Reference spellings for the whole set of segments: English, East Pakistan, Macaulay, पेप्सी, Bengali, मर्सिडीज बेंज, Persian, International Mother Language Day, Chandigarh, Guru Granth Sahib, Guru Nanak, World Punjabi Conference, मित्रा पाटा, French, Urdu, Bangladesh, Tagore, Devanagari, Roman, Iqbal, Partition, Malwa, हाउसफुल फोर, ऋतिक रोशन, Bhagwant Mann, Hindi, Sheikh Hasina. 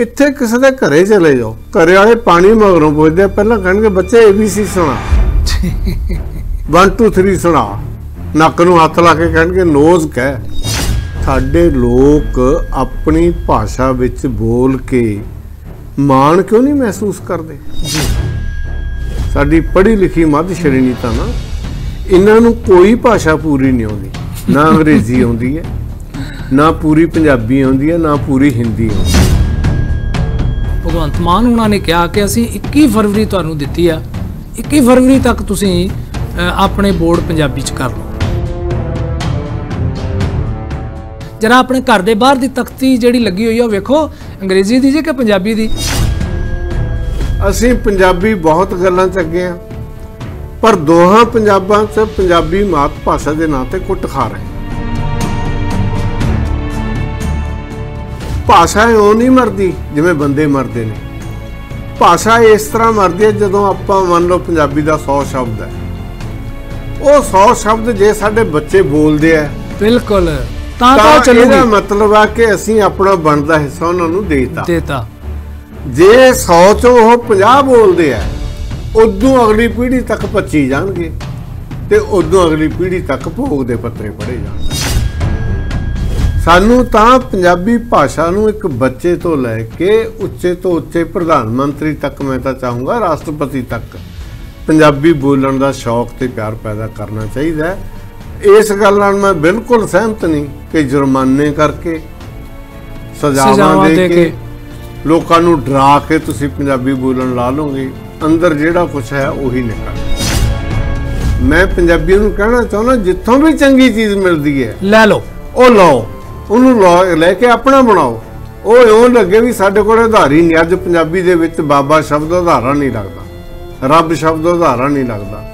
ਇੱਥੇ ਕਿਸੇ ਦੇ ਘਰੇ ਚਲੇ ਜਾਓ, ਘਰੇ ਵਾਲੇ ਪਾਣੀ ਮਗਰੋਂ ਪੁੱਛਦੇ ਪਹਿਲਾਂ ਕਹਿਣਗੇ ਬੱਚੇ ABC ਸੁਣਾ, 1 2 3 ਸੁਣਾ, ਨੱਕ ਨੂੰ ਹੱਥ ਲਾ ਕੇ ਕਹਿਣਗੇ ਨੋਜ਼ ਕਹਿ। ਸਾਡੇ ਲੋਕ ਆਪਣੀ ਭਾਸ਼ਾ ਵਿੱਚ ਬੋਲ ਕੇ ਮਾਣ ਕਿਉਂ ਨਹੀਂ ਮਹਿਸੂਸ ਕਰਦੇ? ਸਾਡੀ ਪੜ੍ਹੀ ਲਿਖੀ ਮੱਧ ਸ਼੍ਰੇਣੀ ਤਾਂ ਨਾ, ਇਹਨਾਂ ਨੂੰ ਕੋਈ ਭਾਸ਼ਾ ਪੂਰੀ ਨਹੀਂ ਆਉਂਦੀ, ਨਾ ਅੰਗਰੇਜ਼ੀ ਆਉਂਦੀ ਹੈ, ਨਾ ਪੂਰੀ ਪੰਜਾਬੀ ਆਉਂਦੀ ਹੈ, ਨਾ ਪੂਰੀ ਹਿੰਦੀ ਆਉਂਦੀ ਹੈ। ਭਗਵੰਤ ਮਾਨ ਉਹਨਾਂ ਨੇ ਕਿਹਾ ਕਿ ਅਸੀਂ 21 ਫਰਵਰੀ ਤੁਹਾਨੂੰ ਦਿੱਤੀ ਆ, 21 ਫਰਵਰੀ ਤੱਕ ਤੁਸੀਂ ਆਪਣੇ ਬੋਰਡ ਪੰਜਾਬੀ 'ਚ ਕਰ ਲਓ। ਜਰਾ ਆਪਣੇ ਘਰ ਦੇ ਬਾਹਰ ਦੀ ਤਖਤੀ ਜਿਹੜੀ ਲੱਗੀ ਹੋਈ ਆ ਉਹ ਵੇਖੋ, ਅੰਗਰੇਜ਼ੀ ਦੀ ਜੇ ਕਿ ਪੰਜਾਬੀ ਦੀ। ਅਸੀਂ ਪੰਜਾਬੀ ਬਹੁਤ ਗੱਲਾਂ 'ਚ ਅੱਗੇ ਆ, ਪਰ ਦੋਹਾਂ ਪੰਜਾਬਾਂ 'ਚ ਪੰਜਾਬੀ ਮਾਤ ਭਾਸ਼ਾ ਦੇ ਨਾਂ ਤੇ ਕੁੱਟ ਖਾ ਰਹੇ। ਭਾਸ਼ਾ ਉਹ ਨਹੀਂ ਮਰਦੀ ਜਿਵੇਂ ਬੰਦੇ ਮਰਦੇ ਨੇ, ਭਾਸ਼ਾ ਇਸ ਤਰ੍ਹਾਂ ਮਰਦੀ ਹੈ ਜਦੋਂ ਆਪਾਂ ਮੰਨ ਲਓ ਪੰਜਾਬੀ ਦਾ 100 ਸ਼ਬਦ ਹੈ, ਉਹ 100 ਸ਼ਬਦ ਜੇ ਸਾਡੇ ਬੱਚੇ ਬੋਲਦੇ ਆ ਬਿਲਕੁਲ ਤਾਂ ਇਹਦਾ ਮਤਲਬ ਆ ਕਿ ਅਸੀਂ ਆਪਣਾ ਬਣਦਾ ਹਿੱਸਾ ਉਹਨਾਂ ਨੂੰ ਦੇਤਾ। ਜੇ 100 ਚੋਂ ਉਹ 50 ਬੋਲਦੇ ਆ, ਉਦੋਂ ਅਗਲੀ ਪੀੜ੍ਹੀ ਤੱਕ 25 ਜਾਣਗੇ ਤੇ ਉਦੋਂ ਅਗਲੀ ਪੀੜ੍ਹੀ ਤੱਕ ਭੋਗ ਦੇ ਪੱਤਰੇ ਪੜੇ ਜਾਣਗੇ। ਸਾਨੂੰ ਤਾਂ ਪੰਜਾਬੀ ਭਾਸ਼ਾ ਨੂੰ ਇੱਕ ਬੱਚੇ ਤੋਂ ਲੈ ਕੇ ਉੱਚੇ ਤੋਂ ਉੱਚੇ ਪ੍ਰਧਾਨ ਮੰਤਰੀ ਤੱਕ, ਮੈਂ ਤਾਂ ਚਾਹੂੰਗਾ ਰਾਸ਼ਟਰਪਤੀ ਤੱਕ, ਪੰਜਾਬੀ ਬੋਲਣ ਦਾ ਸ਼ੌਕ ਤੇ ਪਿਆਰ ਪੈਦਾ ਕਰਨਾ ਚਾਹੀਦਾ। ਇਸ ਗੱਲ ਨਾਲ ਮੈਂ ਬਿਲਕੁਲ ਸਹਿਮਤ ਨਹੀਂ ਕਿ ਜੁਰਮਾਨੇ ਕਰਕੇ, ਸਜ਼ਾਵਾਂ ਦੇ ਕੇ, ਲੋਕਾਂ ਨੂੰ ਡਰਾ ਕੇ ਤੁਸੀਂ ਪੰਜਾਬੀ ਬੋਲਣ ਲਾ ਲਓਗੇ। ਅੰਦਰ ਜਿਹੜਾ ਕੁਛ ਹੈ ਉਹੀ ਨਿਕਲ। ਮੈਂ ਪੰਜਾਬੀਆਂ ਨੂੰ ਕਹਿਣਾ ਚਾਹੁੰਦਾ ਜਿੱਥੋਂ ਵੀ ਚੰਗੀ ਚੀਜ਼ ਮਿਲਦੀ ਹੈ ਲੈ ਲਓ, ਉਹ ਲਓ, ਉਹਨੂੰ ਲੈ ਕੇ ਆਪਣਾ ਬਣਾਓ। ਉਹ ਇਉਂ ਲੱਗੇ ਵੀ ਸਾਡੇ ਕੋਲ ਆਧਾਰ ਹੀ ਨਹੀਂ। ਅੱਜ ਪੰਜਾਬੀ ਦੇ ਵਿੱਚ ਬਾਬਾ ਸ਼ਬਦ ਆਧਾਰਾ ਨਹੀਂ ਲੱਗਦਾ, ਰੱਬ ਸ਼ਬਦ ਆਧਾਰਾ ਨਹੀਂ ਲੱਗਦਾ।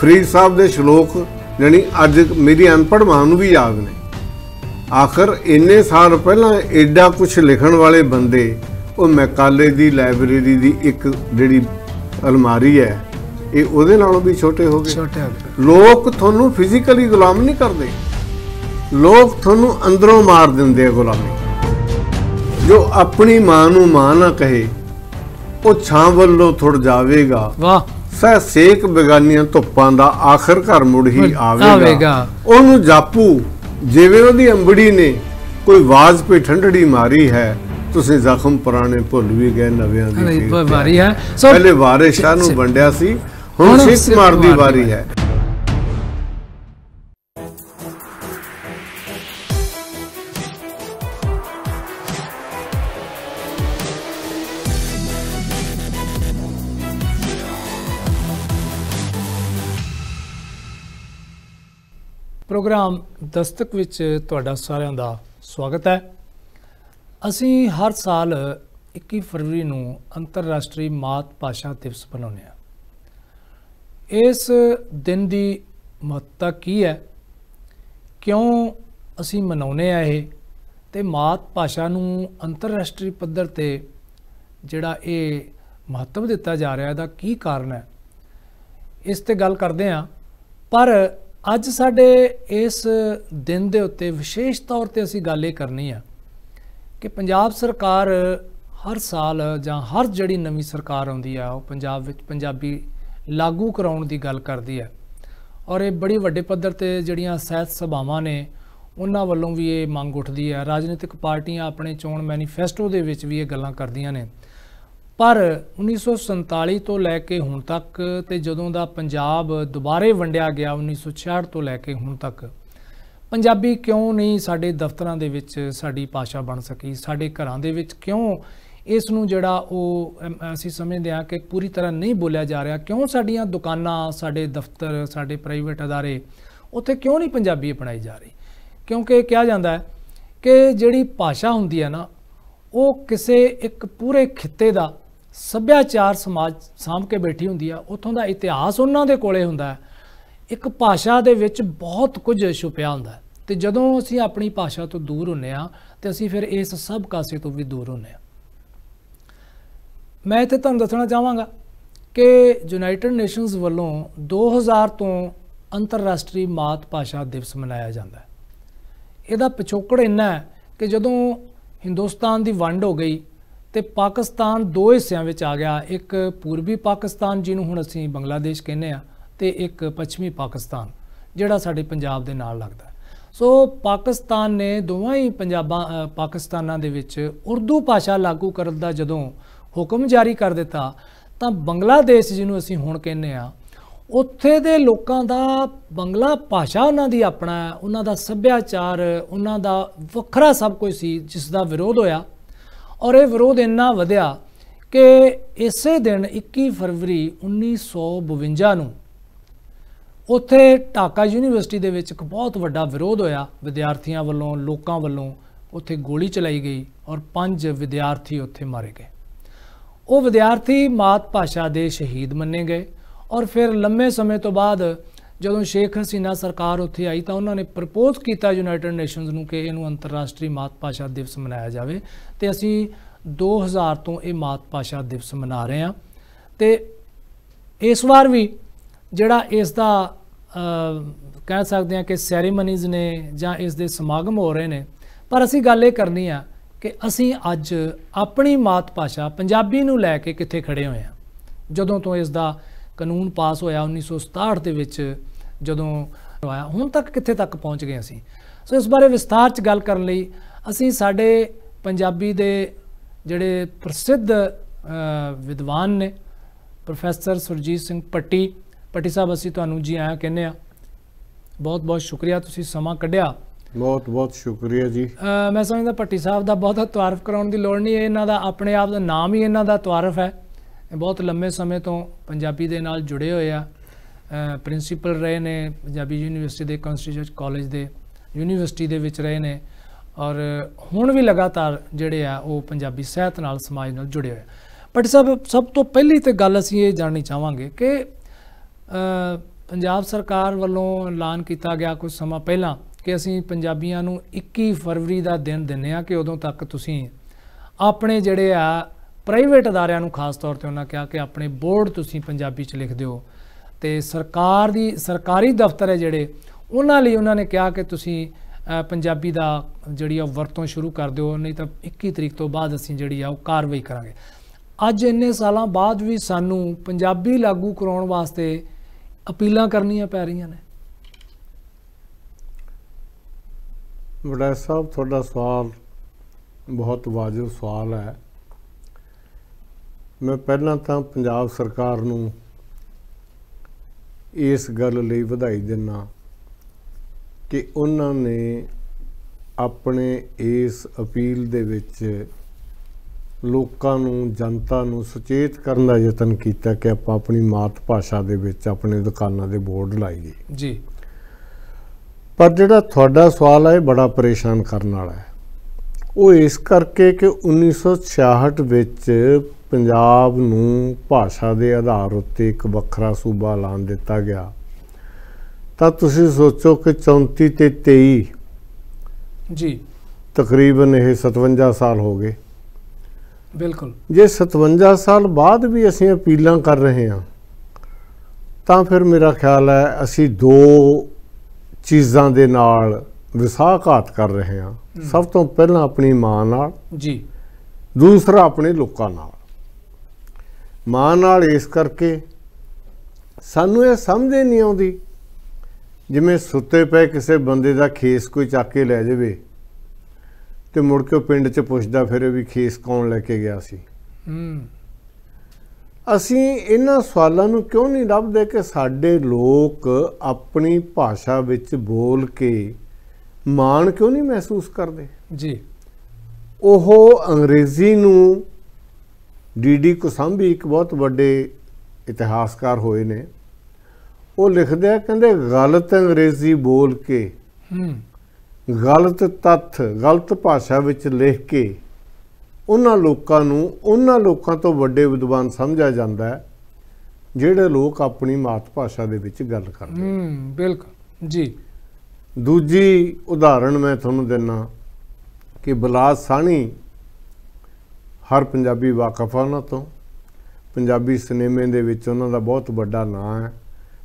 ਫਰੀਦ ਸਾਹਿਬ ਦੇ ਸ਼ਲੋਕ ਜਾਣੀ ਅੱਜ ਮੇਰੀ ਅਨਪੜ੍ਹ ਮਾਂ ਨੂੰ ਵੀ ਯਾਦ ਨੇ। ਆਖਰ ਇੰਨੇ ਸਾਲ ਪਹਿਲਾਂ ਐਡਾ ਕੁਛ ਲਿਖਣ ਵਾਲੇ ਬੰਦੇ ਉਹ ਮੈਕਾਲੇ ਦੀ ਲਾਇਬ੍ਰੇਰੀ ਦੀ ਇੱਕ ਜਿਹੜੀ ਅਲਮਾਰੀ ਹੈ ਇਹ ਉਹਦੇ ਨਾਲੋਂ ਵੀ ਛੋਟੇ ਹੋ ਗਏ। ਲੋਕ ਤੁਹਾਨੂੰ ਫਿਜ਼ੀਕਲੀ ਗੁਲਾਮ ਨਹੀਂ ਕਰਦੇ, ਲੋਕ ਤੁਹਾਨੂੰ ਅੰਦਰੋਂ ਮਾਰ ਦਿੰਦੇ ਆ ਗੁਲਾਮੀ। ਜੋ ਆਪਣੀ ਮਾਂ ਨੂੰ ਮਾਂ ਨਾ ਕਹੇ ਉਹ ਛਾਂ ਵੱਲੋਂ ਥੁੜ ਜਾਵੇਗਾ। ਵਾਹ ਸਹਿ ਸੇਕ ਬੇਗਾਨੀਆਂ ਧੁੱਪਾਂ ਦਾ ਆਖਰ ਘਰ ਮੁੜ ਹੀ ਆਵੇਗਾ। ਉਹਨੂੰ ਜਾਪੂ ਜਿਵੇਂ ਉਹਦੀ ਅੰਬੜੀ ਨੇ ਕੋਈ ਆਵਾਜ਼ ਪੇ ਠੰਡੜੀ ਮਾਰੀ ਹੈ, ਤੁਸੀਂ ਜ਼ਖਮ ਪੁਰਾਣੇ ਭੁੱਲ ਵੀ ਗਏ, ਨਵਿਆਂ ਦੀ ਵਾਰੀ ਹੈ। ਪਹਿਲੇ ਵਾਰਿਸ ਸ਼ਾਹ ਨੂੰ ਵੰਡਿਆ ਸੀ, ਹੁਣ ਸਿੱਖ ਮਾਰ ਦੀ ਵਾਰੀ ਹੈ। प्रोग्राम दस्तक विच तुहाडा सारिआं दा स्वागत है। असी हर साल 21 फरवरी नूं अंतरराष्ट्री मात भाषा दिवस मनाउने आ। इस दिन की महत्ता की है, क्यों असी मनाउने आ इह ते मात भाषा नूं अंतरराष्ट्री पद्धर ते जिहड़ा इह महत्व दिता जा रहा दा की कारण है, इस ते गल करदे आ। पर ਅੱਜ ਸਾਡੇ ਇਸ ਦਿਨ ਦੇ ਉੱਤੇ ਵਿਸ਼ੇਸ਼ ਤੌਰ ਤੇ ਅਸੀਂ ਗੱਲ ਇਹ ਕਰਨੀ ਆ ਕਿ ਪੰਜਾਬ ਸਰਕਾਰ ਹਰ ਸਾਲ ਜਾਂ ਹਰ ਜਿਹੜੀ ਨਵੀਂ ਸਰਕਾਰ ਆਉਂਦੀ ਆ ਉਹ ਪੰਜਾਬ ਵਿੱਚ ਪੰਜਾਬੀ ਲਾਗੂ ਕਰਾਉਣ ਦੀ ਗੱਲ ਕਰਦੀ ਆ, ਔਰ ਇਹ ਬੜੀ ਵੱਡੇ ਪੱਧਰ ਤੇ ਜਿਹੜੀਆਂ ਸਹਿਤ ਸਭਾਵਾਂ ਨੇ ਉਹਨਾਂ ਵੱਲੋਂ ਵੀ ਇਹ ਮੰਗ ਉੱਠਦੀ ਆ। ਰਾਜਨੀਤਿਕ ਪਾਰਟੀਆਂ ਆਪਣੇ ਚੋਣ ਮੈਨੀਫੈਸਟੋ ਦੇ ਵਿੱਚ ਵੀ ਇਹ ਗੱਲਾਂ ਕਰਦੀਆਂ ਨੇ। ਪਰ 1947 ਤੋਂ ਲੈ ਕੇ ਹੁਣ ਤੱਕ ਤੇ ਜਦੋਂ ਦਾ ਪੰਜਾਬ ਦੁਬਾਰੇ ਵੰਡਿਆ ਗਿਆ 1966 ਤੋਂ ਲੈ ਕੇ ਹੁਣ ਤੱਕ ਪੰਜਾਬੀ ਕਿਉਂ ਨਹੀਂ ਸਾਡੇ ਦਫ਼ਤਰਾਂ ਦੇ ਵਿੱਚ ਸਾਡੀ ਭਾਸ਼ਾ ਬਣ ਸਕੀ? ਸਾਡੇ ਘਰਾਂ ਦੇ ਵਿੱਚ ਕਿਉਂ ਇਸ ਨੂੰ ਜਿਹੜਾ ਉਹ ਅਸੀਂ ਸਮਝਦੇ ਹਾਂ ਕਿ ਪੂਰੀ ਤਰ੍ਹਾਂ ਨਹੀਂ ਬੋਲਿਆ ਜਾ ਰਿਹਾ? ਕਿਉਂ ਸਾਡੀਆਂ ਦੁਕਾਨਾਂ, ਸਾਡੇ ਦਫ਼ਤਰ, ਸਾਡੇ ਪ੍ਰਾਈਵੇਟ ਅਦਾਰੇ ਉੱਥੇ ਕਿਉਂ ਨਹੀਂ ਪੰਜਾਬੀ ਅਪਣਾਈ ਜਾ ਰਹੀ? ਕਿਉਂਕਿ ਕਿਹਾ ਜਾਂਦਾ ਹੈ ਕਿ ਜਿਹੜੀ ਭਾਸ਼ਾ ਹੁੰਦੀ ਹੈ ਨਾ ਉਹ ਕਿਸੇ ਇੱਕ ਪੂਰੇ ਖਿੱਤੇ ਦਾ ਸੱਭਿਆਚਾਰ, ਸਮਾਜ ਸਾਂਭ ਕੇ ਬੈਠੀ ਹੁੰਦੀ ਆ। ਉੱਥੋਂ ਦਾ ਇਤਿਹਾਸ ਉਹਨਾਂ ਦੇ ਕੋਲੇ ਹੁੰਦਾ। ਇੱਕ ਭਾਸ਼ਾ ਦੇ ਵਿੱਚ ਬਹੁਤ ਕੁਝ ਛੁਪਿਆ ਹੁੰਦਾ ਤੇ ਜਦੋਂ ਅਸੀਂ ਆਪਣੀ ਭਾਸ਼ਾ ਤੋਂ ਦੂਰ ਹੁੰਨੇ ਆ ਤੇ ਅਸੀਂ ਫਿਰ ਇਸ ਸਭ ਕਾਸੇ ਤੋਂ ਵੀ ਦੂਰ ਹੁੰਨੇ ਆ। ਮੈਂ ਇੱਥੇ ਤੁਹਾਨੂੰ ਦੱਸਣਾ ਚਾਹਾਂਗਾ ਕਿ ਯੂਨਾਈਟਿਡ ਨੇਸ਼ਨਸ ਵੱਲੋਂ 2000 ਤੋਂ ਅੰਤਰਰਾਸ਼ਟਰੀ ਮਾਤ ਭਾਸ਼ਾ ਦਿਵਸ ਮਨਾਇਆ ਜਾਂਦਾ। ਇਹਦਾ ਪਿਛੋਕੜ ਇੰਨਾ ਹੈ ਕਿ ਜਦੋਂ ਹਿੰਦੁਸਤਾਨ ਦੀ ਵੰਡ ਹੋ ਗਈ तो पाकिस्तान दो हिस्सों में आ गया, एक पूर्वी पाकिस्तान जिन्होंने हुण असीं बंगलादेश कहने ते एक पश्चिमी पाकिस्तान जिहड़ा साडे पंजाब दे नाल लगदा। सो पाकिस्तान ने दोवें ही पंजाबां पाकिस्तानां दे विच उर्दू भाषा लागू करन दा जदों हुक्म जारी कर दिता तो बंगलादेश जिन्होंने असीं हुण कहने उत्थे दे लोकां दा बंगला भाषा उन्हां दी अपना उन्हां दा सभ्याचार उन्हां दा वखरा सब कुछ सी जिस दा विरोध होया और यह विरोध इन्ना वधिया कि इस दिन 21 फरवरी 1952 नूं उत्थे ढाका यूनीवर्सिटी दे विच एक बहुत वड्डा विरोध होया, विद्यार्थियों वालों लोगों वालों उत्थे गोली चलाई गई और 5 विद्यार्थी उत्थे मारे गए। वो विद्यार्थी मात भाषा दे शहीद मन्ने गए और फिर लंबे समय तो बाद जदों शेख हसीना सरकार उत्थे आई तो उन्होंने प्रपोज किया यूनाइटेड नेशनस नूं कि इहनूं अंतरराष्ट्रीय मात भाषा दिवस मनाया जाए। तो असीं 2000 तो ये मात भाषा दिवस मना रहे हैं। तो इस बार भी जिहड़ा इसका कह सकते हैं कि सैरेमनीज़ ने जां इस दे समागम हो रहे हैं, पर असीं गल इह करनी है कि असीं अज अपनी मात भाषा पंजाबी नूं लै के कित्थे खड़े होए हैं। जदों तो इसका कानून पास होया 1967 दे विच जदों आया हुण तक कित्थे तक पहुँच गए असीं। सो इस बारे विस्तार च गल करन लई असीं साडे पंजाबी दे जिहड़े प्रसिद्ध विद्वान ने प्रोफैसर सुरजीत सिंह पट्टी साहब असीं तुहानूं जी आया कहने आ, बहुत बहुत शुक्रिया तुसीं समा कढिया। बहुत बहुत शुक्रिया जी। मैं समझदा पट्टी साहब दा बहुता तारफ कराउण दी लोड़ नहीं, इन्हां दा अपने आप दा नाम ही इन्हां दा तारफ है। बहुत लंबे समय तो पंजाबी दे नाल जुड़े हुए आ, प्रिंसीपल रहे ने पंजाबी यूनीवर्सिटी के कॉन्स्टिट्यूट कॉलेज के यूनीवर्सिटी दे विच रहे ने और हुण भी लगातार जिहड़े आ वो पंजाबी साहित नाल समाज नाल जुड़े हुए। पर सब तो पहली तो गल असीं ये जाननी चाहवांगे कि पंजाब सरकार वालों ऐलान किया गया कुछ समा पहला कि असीं पंजाबियां नूं 21 फरवरी का दिन दिंदे आ कि उदों तक तुसीं अपने जिहड़े आ प्राइवेट अदारियां नूं खास तौर पर उन्होंने कहा कि अपने बोर्ड तुसीं पंजाबी च लिख दिओ ते सरकार दी सरकारी दफ्तर है जिहड़े उन्हां लई उन्होंने कहा कि तुसीं पंजाबी दा जिहड़ी वरतों शुरू कर दिओ, नहीं तो 21 तरीक तो बाद असीं जिहड़ी आ ओह कार्रवाई करांगे। अज इन्ने सालां बाद भी सानूं पंजाबी लागू कराउण वास्ते अपीलां करनियां पै रहियां ने। वड़ा साहब तुहाडा सवाल बहुत वाजिब सवाल है। मैं पहला तो पंजाब सरकार नूं इस गल लई वधाई दिना कि उन्होंने अपने इस अपील दे विच लोकां नूं जनता नूं सुचेत करन दा यतन कीता कि आपां अपनी मात भाषा दे विच अपने दुकानां दे बोर्ड लाईए जी। पर जिहड़ा तुहाडा सवाल है बड़ा परेशान करन वाला है, वो इस करके कि 1966 विच पंजाब नूं भाषा के आधार उत्ते एक वखरा सूबा ऐलान दिता गया। तो तुसीं सोचो कि 34 ते 23 जी तकरीबन यह 57 साल हो गए। बिल्कुल जे 57 साल बाद भी असीं अपीलां कर रहे हैं तो फिर मेरा ख्याल है असीं दो चीज़ां दे नाल विसाघात कर रहे हैं। सब तो पहला अपनी मां नाल जी, दूसरा अपने लोकां नाल। मां नाल इस करके सानू यह समझ नहीं आती, जिमें सुते पे किसी बंदे का खेस कोई चक के लै जाए तो मुड़ के पिंड च पुछदा फिरे भी खेस कौन लैके गया सी। असीं इन्हां सवालां नूं क्यों नहीं लभदे कि साडे लोग अपनी भाषा विच बोल के माण क्यों नहीं महसूस करते जी। ओह अंग्रेज़ी नूं डी.डी. कोसांबी एक बहुत बड़े इतिहासकार होए ने, वो लिखते हैं कहते गलत अंग्रेजी बोल के गलत तत्थ गलत भाषा विच लिख के उन्हां लोकां तो वड्डे विद्वान समझा जाता है जिहड़े लोग अपनी मात भाषा दे विच गल करदे। बिल्कुल जी। दूजी उदाहरण मैं तुहानूं दिना कि बलराज साहनी हर पंजाबी वाकफ है उन्होंने, तो पंजाबी सिनेमे दे विच उन्होंने बहुत बड़ा नाँ है,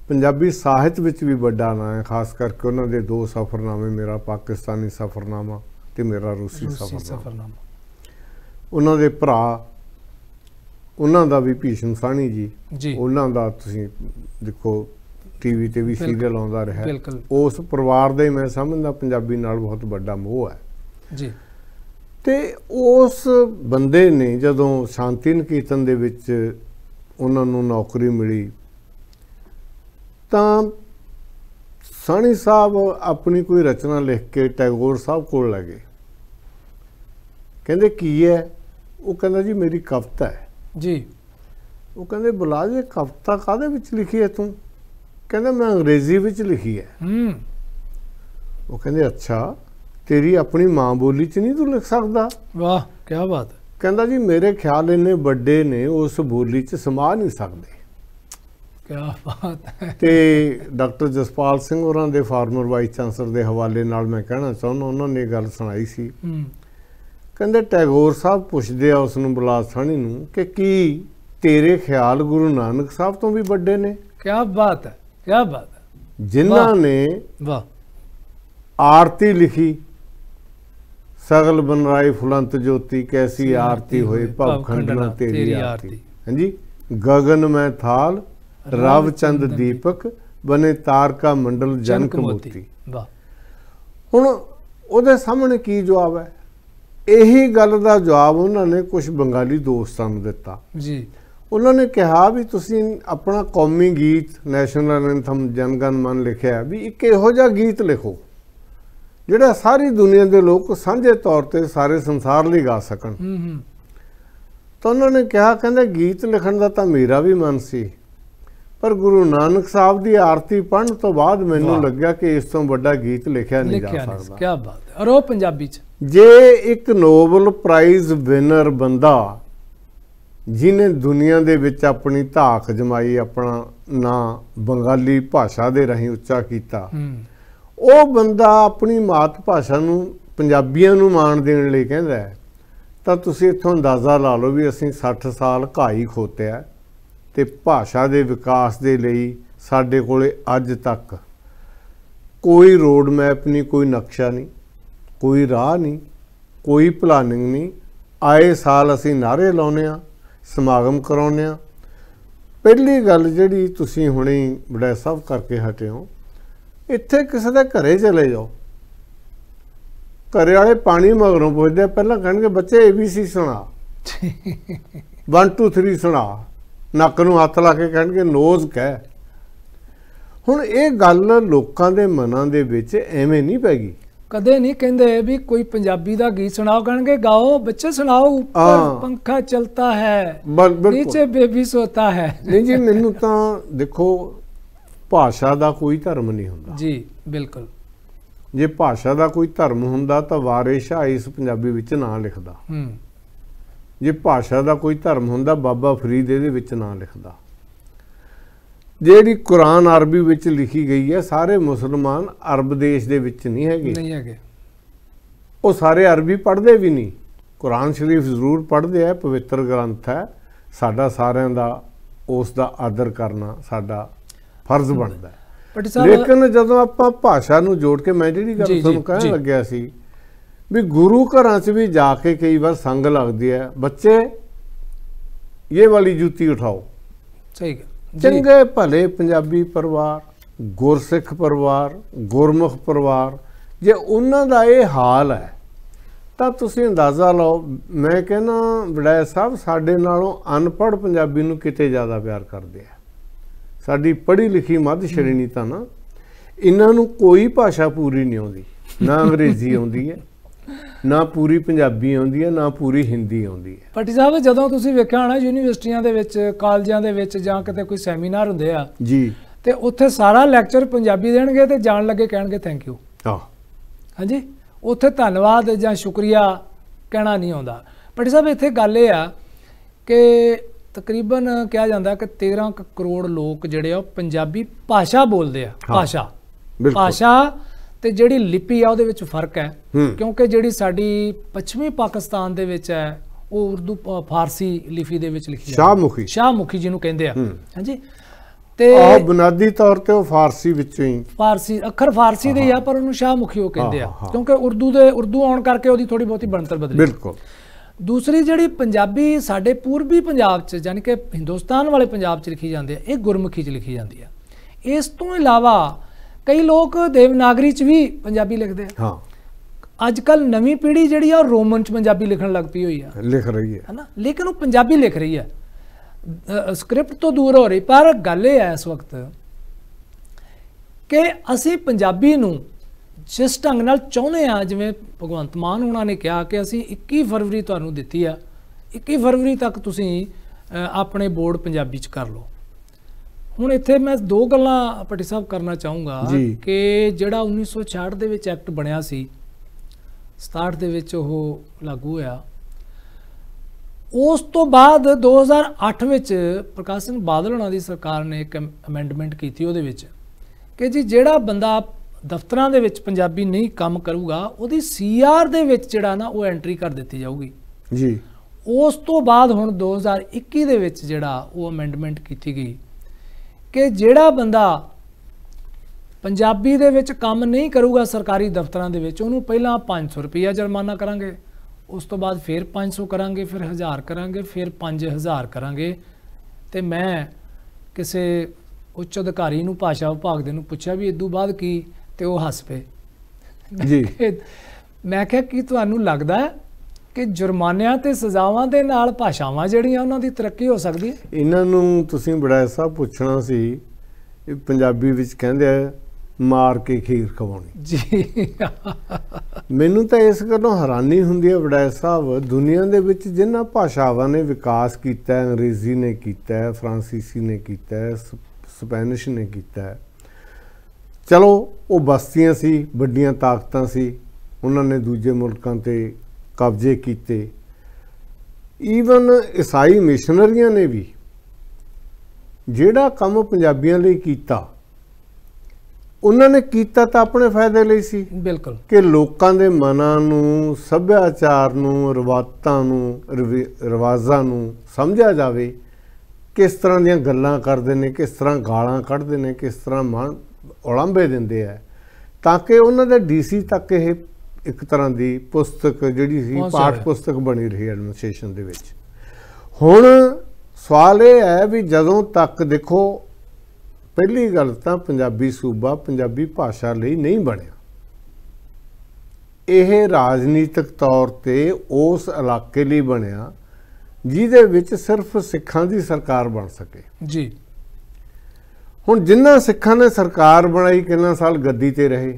पंजाबी साहित्य विच भी बड़ा नाँ है, खास करके उन्होंने 2 सफरनामे, मेरा पाकिस्तानी सफरनामा ते मेरा रूसी सफरनामा। ਉਹਨਾਂ ਦੇ ਭਰਾ ਉਹਨਾਂ ਦਾ ਵੀ ਭੀਸ਼ਮ ਸਾਹਣੀ ਜੀ ਉਹਨਾਂ ਦਾ ਤੁਸੀਂ ਦੇਖੋ टीवी ते भी सीरियल आउंदा रहा उस परिवार दे मैं समझदा पंजाबी नाल बहुत बड़ा मोह है जी। ते उस बंदे ने जदों शांति निकेतन दे विच उन्हां नूं नौकरी मिली तां साहनी साहब अपनी कोई रचना लिख के टैगोर साहब कोल लै गए। कहंदे की है वो कहंदा जी मेरी कविता है जी। वो कहंदे बलाज ये कविता काहदे विच लिखी है तूं? कहना मैं अंग्रेजी विच लिखी है। वो कहते अच्छा तेरी अपनी माँ बोली च नहीं तू लिख सकता? वाह क्या बात है। कहता जी मेरे ख्याल इन्ने बड़े ने उस बोली च समा नहीं सकते। क्या बात है। तो डॉक्टर जसपाल सिंह होरां दे फार्मर वाइस चांसलर के हवाले नाल मैं कहना चाहुंदा उन्होंने गल सुनाई सी। कहते टैगोर साहब पुछदे आ उसनूं बलराज साहनी नूं कि तेरे ख्याल गुरु नानक साहब तो भी बड़े ने? क्या बात है क्या बात है। जिन्हां ने आरती लिखी सगल बनराई फुलंत ज्योति कैसी आरती होए भवखंड ना तेरी आरती। हाँ जी गगन में थाल रवचंद दीपक बने तारका मंडल जनक मोती। हुण उहदे सामने की जवाब है? यही गल का जवाब उन्होंने कुछ बंगाली दोस्तां नूं दिता जी। उन्होंने कहा भी तुसीं अपना कौमी गीत नैशनल एंथम जन गण मन लिखिया भी एक इहो जिहा गीत लिखो जिहड़ा सारी दुनिया के लोग सांझे तौर पर सारे संसार लई गा सकन। तो उन्होंने कहा कहंदे गीत लिखण दा तां मेरा भी मन सी पर गुरु नानक साहब की आरती पढ़न तो बाद मैनूं लग्या कि इस तों वड्डा गीत लिखिया नहीं जा सकदा। क्या बात है। और ओह पंजाबी च जे एक नोबल प्राइज विनर बंदा जिन्हें दुनिया दे विच अपनी धाक जमाई अपना नां बंगाली भाषा दे राहीं उच्चा कीता वो बंदा अपनी मात भाषा नूं पंजाबियां नूं माण देण लई कहंदा है तां तुसीं इत्थों अंदाज़ा ला लो भी असीं 60 साल घाई खोतिया ते भाषा दे विकास दे लई साडे कोले अज तक कोई रोड मैप नहीं कोई नक्शा नहीं कोई राह नहीं कोई प्लानिंग नहीं। आए साल असीं नारे लाउने आ समागम कराने आ। पहली गल जी तुसीं हुणे बड़ा सब करके हटे हो इत्थे किसी दे घरे चले जाओ घरे वाले पानी मगरों पुछदे पहलां कहणगे बच्चे ABC सुना 1 2 3 सुना नक्क नूं हत्थ ला के कहणगे नोज कह। हुण इह गल लोकां दे मनां दे विच एवें नहीं पै गई। कदे नहीं कहते भी कोई पंजाबी का गीत सुनाओ कहणगे गाओ बच्चे सुनाओ ऊपर पंखा चलता है नीचे बेबी सोता है। नहीं जी मैनूं तां देखो भाषा का कोई धर्म नहीं हुंदा जी। बिल्कुल जे भाषा का कोई धर्म हुंदा तां वारिश शाह इस पंजाबी विच ना लिखदा। जे भाषा का कोई धर्म हुंदा बाबा फरीद इहदे विच ना लिखदा। जिहड़ी कुरान अरबी विच लिखी गई है सारे मुसलमान अरब देश दे विच नहीं हैगे वो सारे अरबी पढ़ते भी नहीं कुरान शरीफ जरूर पढ़ते है पवित्र ग्रंथ है साडा सारिआं दा उस दा आदर करना साडा फर्ज बनदा है। लेकिन जदों आपां भाषा नूं जोड़ के मैं जिहड़ी गल तुहानूं कहण लग्गिआ सी भी गुरु घरां च भी जाके कई बार संग लगदी है बच्चे ये वाली जूती उठाओ। सही गल। चंगे भले पंजाबी परिवार गुरसिख परिवार गुरमुख परिवार जे उन्हां दा यह हाल है तां तुसीं अंदाज़ा लाओ मैं कहना वड़ैल साहब साडे नालों अनपढ़ पंजाबी नूं किते ज़्यादा प्यार करदे आ। साडी पढ़ी लिखी मध श्रेणी तां ना इन्हां नूं कोई भाषा पूरी नहीं आउंदी ना अंग्रेज़ी आउंदी है ना पूरी पंजाबी आउंदी है ना पूरी हिंदी आउंदी है। पट्टी साहब जदों तुसीं वेखिआ होणा यूनिवर्सिटियां दे विच कालजां दे विच जां किते कोई सैमीनार हुंदे आ जी ते उत्थे सारा लैक्चर पंजाबी देणगे ते जाण लगे कहणगे थैंक यू। हाँ जी उत्थे धन्नवाद जां शुक्रिया कहणा नहीं आउंदा। पट्टी साहब इत्थे गल इह आ कि तकरीबन कहा जांदा कि 13 करोड़ लोक जिहड़े आ पंजाबी भाषा बोलदे आ। भाषा भाषा ते जिहड़ी लिपि आ उहदे विच फर्क है क्योंकि जिहड़ी साडी पश्चिमी पाकिस्तान दे विच है वो उर्दू फारसी लिपि दे विच लिखी शाहमुखी शाहमुखी जिन्हों कहंदे आ। हां जी ते बुनियादी तौर ते वो फारसी विचों ही फारसी अखर फारसी दे आ पर उहनूं शाहमुखी वो कहंदे आ क्योंकि उर्दू आउण करके ओहदी थोड़ी बहुती बनतर बदली। बिल्कुल दूसरी जिहड़ी पंजाबी साडे पूर्वी पंजाब च यानी कि हिंदुस्तान वाले पंजाब च लिखी जाती है, ये गुरमुखी च लिखी जाती है। इस तों इलावा कई लोग देवनागरी च भी पंजाबी लिखते हैं। हाँ, अजकल नवी पीढ़ी जिहड़ी है रोमन च पंजाबी लिखण लग पई होई है, लिख रही है ना, लेकिन वो पंजाबी लिख रही है, स्क्रिप्ट तो दूर हो रही। पर गल ये है इस वक्त कि असी पंजाबी नूं जिस ढंग नाल चाहुंदे आ, जिवें भगवंत मान उन्हां ने कहा कि असी 21 फरवरी तुहानूं दित्ती आ, 21 फरवरी तक तुसीं अपने बोर्ड पंजाबी च कर लो। हुण इत्थे मैं दो गल्लां पट्टी साहब करना चाहूँगा कि जिहड़ा 1966 दे विच एक्ट बनिया सी, 67 दे विच ओह लागू होया, उस तो बाद 2008 विच प्रकाश सिंह बादल उन्हां दी सरकार ने एक अमेंडमेंट कीती उहदे विच कि जी जिहड़ा बंदा दफ्तरां दे विच पंजाबी नहीं काम करूगा उहदी सीआर दे विच जिहड़ा ना वो एंट्री कर दित्ती जाऊगी जी। उस तो बाद हुण 2021 दे विच जिहड़ा वो अमेंडमेंट कीती गई कि जिहड़ा बंदा पंजाबी दे विच काम नहीं करूगा सरकारी दफ्तरां दे विच उहनूं पहलां 500 रुपया जुर्माना करांगे, उस तो बाद फिर 500 करांगे, फिर 1000 करांगे, फिर 5000 करांगे। ते मैं किसी उच्च अधिकारी नूं भाषा विभाग दे नूं पुछया भी इदू बाद की, ते वो हस पे जी। मैं क्या कि तुहानूं लगदा है कि जुर्मानियां ते सजावां दे नाल भाषावां जिहड़ियां उन्हां दी तरक्की हो सकदी है? इन्हां नूं तुसीं बड़ा साहब पुछना सी, पंजाबी विच कहंदे मार के खीर खवाउणी जी। मैनूं तां इस गल्लों हैरानी हुंदी है बड़ा साहब, दुनिया दे विच जिन्हां भाषावां ने विकास कीता, अंग्रेज़ी ने कीता, फ्रांसीसी ने कीता, स्पैनिश ने किया, चलो वो बस्तियां सी, बड़ियां ताकतां सी, उन्होंने दूजे मुल्कों ते कब्जे किए। ईवन ईसाई मिशनरियां ने भी जिहड़ा काम पंजाबियों लई कीता, उन्होंने कीता तां अपने फायदे लई सी, बिल्कुल कि लोकां दे मनां नूं, सभ्याचार नूं, रवातां नूं, रिवाजां नूं समझा जावे, किस तरह दीयां गल्लां करदे ने, किस तरह गालां कढदे ने, किस तरह मान उलांभे दिंदे आ, ताकि उन्हां दे डीसी तक यह एक तरह की पुस्तक जिहड़ी सी पाठ पुस्तक बनी रही एडमिनिस्ट्रेशन दे विच। हुण सवाल यह है भी जदों तक देखो, पहली गल तां पंजाबी सूबा पंजाबी भाषा लई नहीं बनिया, यह राजनीतिक तौर ते उस इलाके लई बनिया जिहदे विच सिर्फ सिखां दी सरकार बन सके जी। हुण जिन्हां सिखां ने सरकार बनाई किन्ना साल गद्दी ते रहे,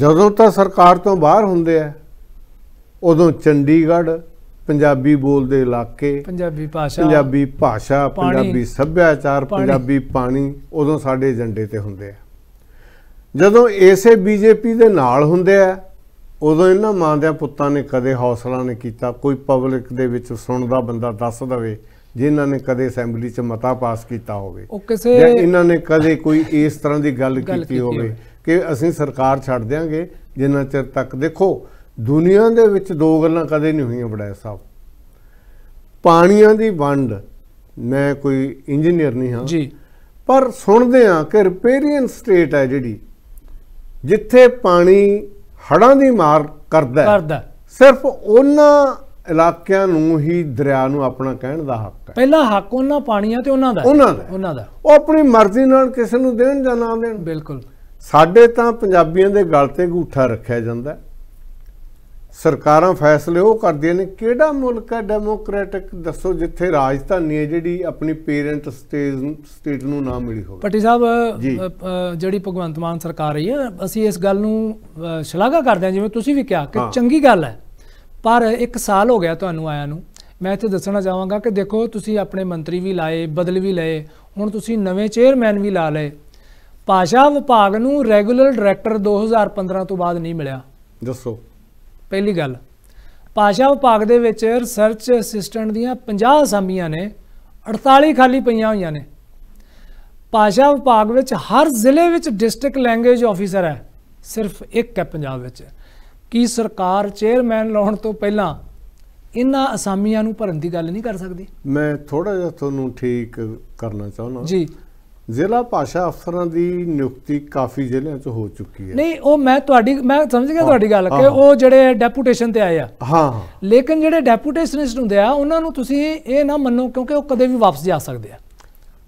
जदों तां सरकार तो बाहर हुंदे आ उदों चंडीगढ़ पंजाबी बोलदे इलाके, पंजाबी भाषा, पंजाबी भाषा, पंजाबी सभ्याचार, पंजाबी पाणी उदों साडे एजेंडे ते हुंदे आ। जदों इसे बीजेपी दे नाल हुंदे आ उदों इन्हां मां दे पुत्तां ने कदे हौसला नहीं किया, कोई पब्लिक दे विच सुणदा बंदा दस दवे जिन्हां ने कदे असैंबली च मता पास किया होवे, जां इन्हां ने कदे कोई इस तरह की गल कीती होवे कि असीं सरकार छड्ड देंगे जिन्ना चिर तक। देखो दुनिया दे विच दो गल्लां कदे नहीं होईयां बड़ा साहब, पाणियां दी वंड, मैं कोई इंजीनियर नहीं हाँ जी, पर सुणदे आ कि रिपेरियन स्टेट है जिहड़ी जिथे पाणी हड़ां की मार करदा, सिर्फ उन्हां इलाकियां नूं ही दरिया नूं अपना कहण दा हक है, पहला हक उन्हां पाणियां ते उन्हां दा, उन्हां दा ओह अपनी मर्जी नाल किसे नूं देण जां ना देण। बिल्कुल साडे तां पंजाबीआं दे गल ते अंगूठा रखिया जांदा, सरकारां फैसले ओह करदियां ने। किहड़ा मुल्क है डेमोक्रेटिक दसो जिथे राजधानी है जिहड़ी अपनी पेरेंट स्टेट नूं ना मिली होवे? पट्टी साहब जिहड़ी भगवंत मान सरकार आई है, असीं इस गल नूं शलाघा करदे हां, जिवें तुसीं भी कहा कि चंगी गल है, पर एक साल हो गया तुहानूं आया नूं। मैं इत्थे दसना चाहांगा कि देखो तुसीं अपने मंत्री भी लाए, बदल भी लए, हुण तुसीं नवें चेयरमैन भी ला लए, भाषा विभाग नूं रैगूलर डायरैक्टर 2015 तो बाद नहीं मिलिया, दसो पहली गल। भाषा विभाग दे विच रिसर्च असिस्टेंट दीयां 50 असामियां ने, 48 खाली पईयां होईयां ने। भाषा विभाग विच हर ज़िले विच डिस्ट्रिक्ट लैंग्वेज ऑफिसर है, सिर्फ एक है पंजाब विच। कि सरकार चेयरमैन लाउण तो पहलां इन्हां असामियां नूं भरन दी गल नहीं कर सकदी? मैं थोड़ा जिहा तुहानूं ठीक करना चाहुंदा जी। ਜ਼ਿਲ੍ਹਾ ਭਾਸ਼ਾ ਅਫਸਰਾਂ ਦੀ ਨਿਯੁਕਤੀ ਕਾਫੀ ਜ਼ਿਲ੍ਹਿਆਂ 'ਚ ਹੋ ਚੁੱਕੀ ਹੈ। ਨਹੀਂ ਉਹ ਮੈਂ ਸਮਝ ਗਿਆ ਤੁਹਾਡੀ ਗੱਲ ਕਿ ਉਹ ਜਿਹੜੇ ਡੈਪੂਟੇਸ਼ਨ ਤੇ ਆਏ ਆ, ਹਾਂ, ਲੇਕਿਨ ਜਿਹੜੇ ਡੈਪੂਟੇਸ਼ਨਿਸਟ ਹੁੰਦੇ ਆ ਉਹਨਾਂ ਨੂੰ ਤੁਸੀਂ ਇਹ ਨਾ ਮੰਨੋ ਕਿਉਂਕਿ ਉਹ ਕਦੇ ਵੀ ਵਾਪਸ ਜਾ ਸਕਦੇ ਆ।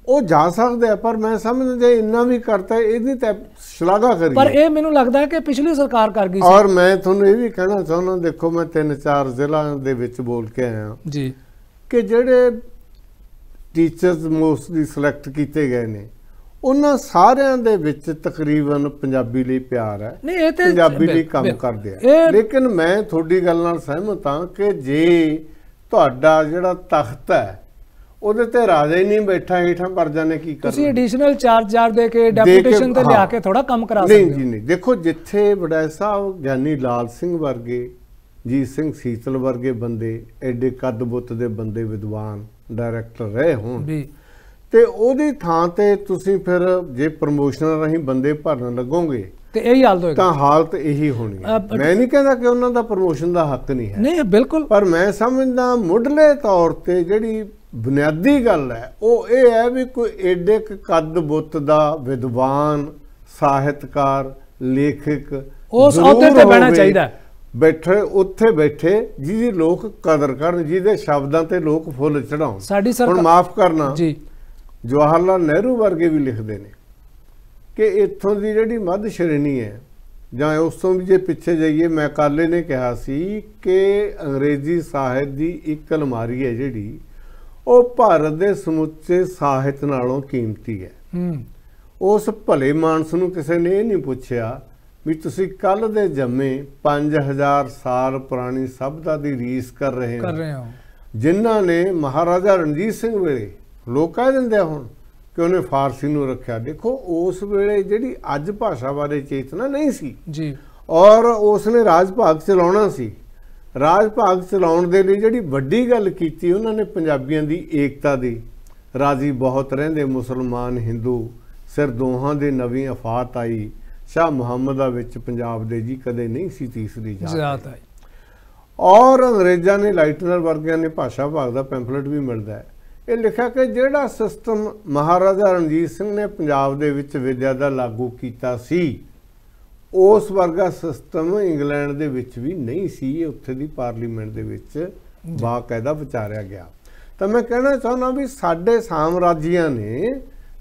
ਉਹ ਜਾ ਸਕਦੇ ਆ ਪਰ ਮੈਂ ਸਮਝਦਾ ਜੇ ਇੰਨਾ ਵੀ ਕਰਤਾ ਇਹਦੀ ਤਾਂ ਸ਼ਲਾਘਾ ਕਰੀ, ਪਰ ਇਹ ਮੈਨੂੰ ਲੱਗਦਾ ਕਿ ਪਿਛਲੀ ਸਰਕਾਰ ਕਰ ਗਈ ਸੀ। ਔਰ ਮੈਂ ਤੁਹਾਨੂੰ ਇਹ ਵੀ ਕਹਿਣਾ ਚਾਹੁੰਦਾ, ਦੇਖੋ ਮੈਂ 3-4 ਜ਼ਿਲ੍ਹਿਆਂ ਦੇ ਵਿੱਚ ਬੋਲ ਕੇ ਆਇਆ ਜੀ ਕਿ ਜਿਹੜੇ ਟੀਚਰਸ ਮੋਸਟਲੀ ਸਿਲੈਕਟ ਕੀਤੇ ਗਏ ਨੇ ਉਹਨਾਂ ਸਾਰਿਆਂ ਦੇ ਵਿੱਚ ਤਕਰੀਬਨ ਪੰਜਾਬੀ ਲਈ ਪਿਆਰ ਹੈ, ਪੰਜਾਬੀ ਲਈ ਕੰਮ ਕਰਦੇ ਆ। ਲੇਕਿਨ ਮੈਂ ਤੁਹਾਡੀ ਗੱਲ ਨਾਲ ਸਹਿਮਤ ਹਾਂ ਕਿ ਜੇ ਤੁਹਾਡਾ ਜਿਹੜਾ ਤਖਤ ਹੈ ਉਹਦੇ ਤੇ ਰਾਜਾ ਹੀ ਨਹੀਂ ਬੈਠਾ, ਹੇਠਾਂ ਪਰਜਾ ਨੇ ਕੀ ਕਰਨਾ? ਤੁਸੀਂ ਐਡੀਸ਼ਨਲ ਚਾਰਜ ਦੇ ਕੇ ਡੈਪੂਟੇਸ਼ਨ ਤੇ ਲਿਆ ਕੇ ਥੋੜਾ ਕੰਮ ਕਰਾ ਸਕਦੇ ਹੋ। ਨਹੀਂ ਜੀ ਨਹੀਂ, ਦੇਖੋ ਜਿੱਥੇ ਵਡੈਲ ਸਾਹਿਬ ਗਿਆਨੀ ਲਾਲ ਸਿੰਘ ਵਰਗੇ, ਜੀ ਸਿੰਘ ਸੀਤਲ ਵਰਗੇ ਬੰਦੇ, ਐਡੇ ਕੱਦ ਬੁੱਤ ਦੇ ਬੰਦੇ, ਵਿਦਵਾਨ ਡਾਇਰੈਕਟਰ ਰਹੇ ਹੋਣ ਤੇ ਉਹਦੀ ਥਾਂ ਤੇ ਤੁਸੀਂ ਫਿਰ ਜੇ ਪ੍ਰਮੋਸ਼ਨਾਂ ਰਾਹੀਂ ਬੰਦੇ ਭਰਨ ਲੱਗੋਗੇ ਤੇ ਇਹੀ ਹਾਲਤ ਹੋਏਗੀ, ਤਾਂ ਹਾਲਤ ਇਹੀ ਹੋਣੀ ਹੈ। ਮੈਂ ਨਹੀਂ ਕਹਿੰਦਾ ਕਿ ਉਹਨਾਂ ਦਾ ਪ੍ਰਮੋਸ਼ਨ ਦਾ ਹੱਕ ਨਹੀਂ ਹੈ, ਨਹੀਂ ਬਿਲਕੁਲ, ਪਰ ਮੈਂ ਸਮਝਦਾ ਮੁੱਢਲੇ ਤੌਰ ਤੇ ਜਿਹੜੀ ਬੁਨਿਆਦੀ ਗੱਲ ਹੈ ਉਹ ਇਹ ਹੈ ਵੀ ਕੋਈ ਐਡੇ ਕੱਦ ਬੁੱਤ ਦਾ ਵਿਦਵਾਨ, ਸਾਹਿਤਕਾਰ, ਲੇਖਕ ਉਸ ਅਹੁਦੇ ਤੇ ਬਹਿਣਾ ਚਾਹੀਦਾ, ਬੈਠੇ ਉੱਥੇ ਬੈਠੇ ਜਿਹਦੀ ਲੋਕ ਕਦਰ ਕਰਨ, ਜਿਹਦੇ ਸ਼ਬਦਾਂ ਤੇ ਲੋਕ ਫੁੱਲ ਚੜਾਉਣ। ਸਾਡੀ ਸਰਕਾਰ, ਹੁਣ ਮਾਫ ਕਰਨਾ ਜੀ, ਜਵਾਹਰ ਲਾਲ ਨਹਿਰੂ ਵਰਗੇ ਵੀ ਲਿਖਦੇ ਨੇ ਕਿ ਇੱਥੋਂ ਦੀ ਜਿਹੜੀ ਮੱਧ ਸ਼੍ਰੇਣੀ ਹੈ ਜਾਂ ਉਸ ਤੋਂ ਵੀ ਜੇ ਪਿੱਛੇ ਜਾਈਏ, ਮੈਕਾਲੇ ਨੇ ਕਿਹਾ ਸੀ ਕਿ ਅੰਗਰੇਜ਼ੀ ਸਾਹਿਤ ਦੀ ਇੱਕ ਅਲਮਾਰੀ ਹੈ ਜਿਹੜੀ ਉਹ ਭਾਰਤ ਦੇ ਸਮੁੱਚੇ ਸਾਹਿਤ ਨਾਲੋਂ ਕੀਮਤੀ ਹੈ। ਉਸ ਭਲੇ ਮਾਨਸ ਨੂੰ ਕਿਸੇ ਨੇ ਇਹ ਨਹੀਂ ਪੁੱਛਿਆ ਵੀ ਤੁਸੀਂ ਕੱਲ ਦੇ ਜੰਮੇ 5000 ਸਾਲ ਪੁਰਾਣੀ ਸਭਿਅਤਾ ਦੀ ਰੀਸ ਕਰ ਰਹੇ ਹੋ ਜਿਨ੍ਹਾਂ ਨੇ ਮਹਾਰਾਜਾ ਰਣਜੀਤ ਸਿੰਘ ਵੇਲੇ ਲੋਕ ਕਹਿ ਦਿੰਦੇ ਹੁਣ ਕਿ ਉਹਨੇ ਫਾਰਸੀ ਨੂੰ ਰੱਖਿਆ। ਦੇਖੋ ਉਸ ਵੇਲੇ ਜਿਹੜੀ ਅੱਜ ਭਾਸ਼ਾ ਬਾਰੇ ਚੇਤਨਾ ਨਹੀਂ ਸੀ ਜੀ, ਔਰ ਉਸ ਨੇ ਰਾਜ ਭਾਗ ਚਲਾਉਣਾ ਸੀ। ਰਾਜ ਭਾਗ ਚਲਾਉਣ ਦੇ ਲਈ ਜਿਹੜੀ ਵੱਡੀ ਗੱਲ ਕੀਤੀ ਉਹਨਾਂ ਨੇ ਪੰਜਾਬੀਆਂ ਦੀ ਏਕਤਾ ਦੀ, ਰਾਜ਼ੀ ਬਹੁਤ ਰਹਿੰਦੇ ਮੁਸਲਮਾਨ ਹਿੰਦੂ ਸਿਰ ਦੋਹਾਂ ਦੇ, ਨਵੀਂ ਆਫਤ ਆਈ ਸ਼ਾਹ ਮੁਹੰਮਦ ਦਾ ਵਿੱਚ ਪੰਜਾਬ ਦੇ, ਜੀ ਕਦੇ ਨਹੀਂ ਸੀ ਤੀਸਰੀ ਜਾਤ ਆਈ। ਔਰ ਅੰਗਰੇਜ਼ਾਂ ਨੇ, ਲਾਈਟਨਰ ਵਰਗਿਆਂ ਨੇ, ਭਾਸ਼ਾ ਭਾਗ ਦਾ ਪੈਂਫਲੇਟ ਵੀ ਮਿਲਦਾ ਹੈ, ਇਹ ਲਿਖਿਆ ਕਿ ਜਿਹੜਾ ਸਿਸਟਮ ਮਹਾਰਾਜਾ ਰਣਜੀਤ ਸਿੰਘ ਨੇ ਪੰਜਾਬ ਦੇ ਵਿੱਚ ਵਿਦਿਆ ਦਾ ਲਾਗੂ ਕੀਤਾ ਸੀ ਉਸ ਵਰਗਾ ਸਿਸਟਮ ਇੰਗਲੈਂਡ ਦੇ ਵਿੱਚ ਵੀ ਨਹੀਂ ਸੀ। ਉੱਥੇ ਦੀ ਪਾਰਲੀਮੈਂਟ ਦੇ ਵਿੱਚ ਬਾਕਾਇਦਾ ਵਿਚਾਰਿਆ ਗਿਆ। ਤਾਂ ਮੈਂ ਕਹਿਣਾ ਚਾਹੁੰਦਾ ਵੀ ਸਾਡੇ ਸਾਮਰਾਜੀਆਂ ਨੇ,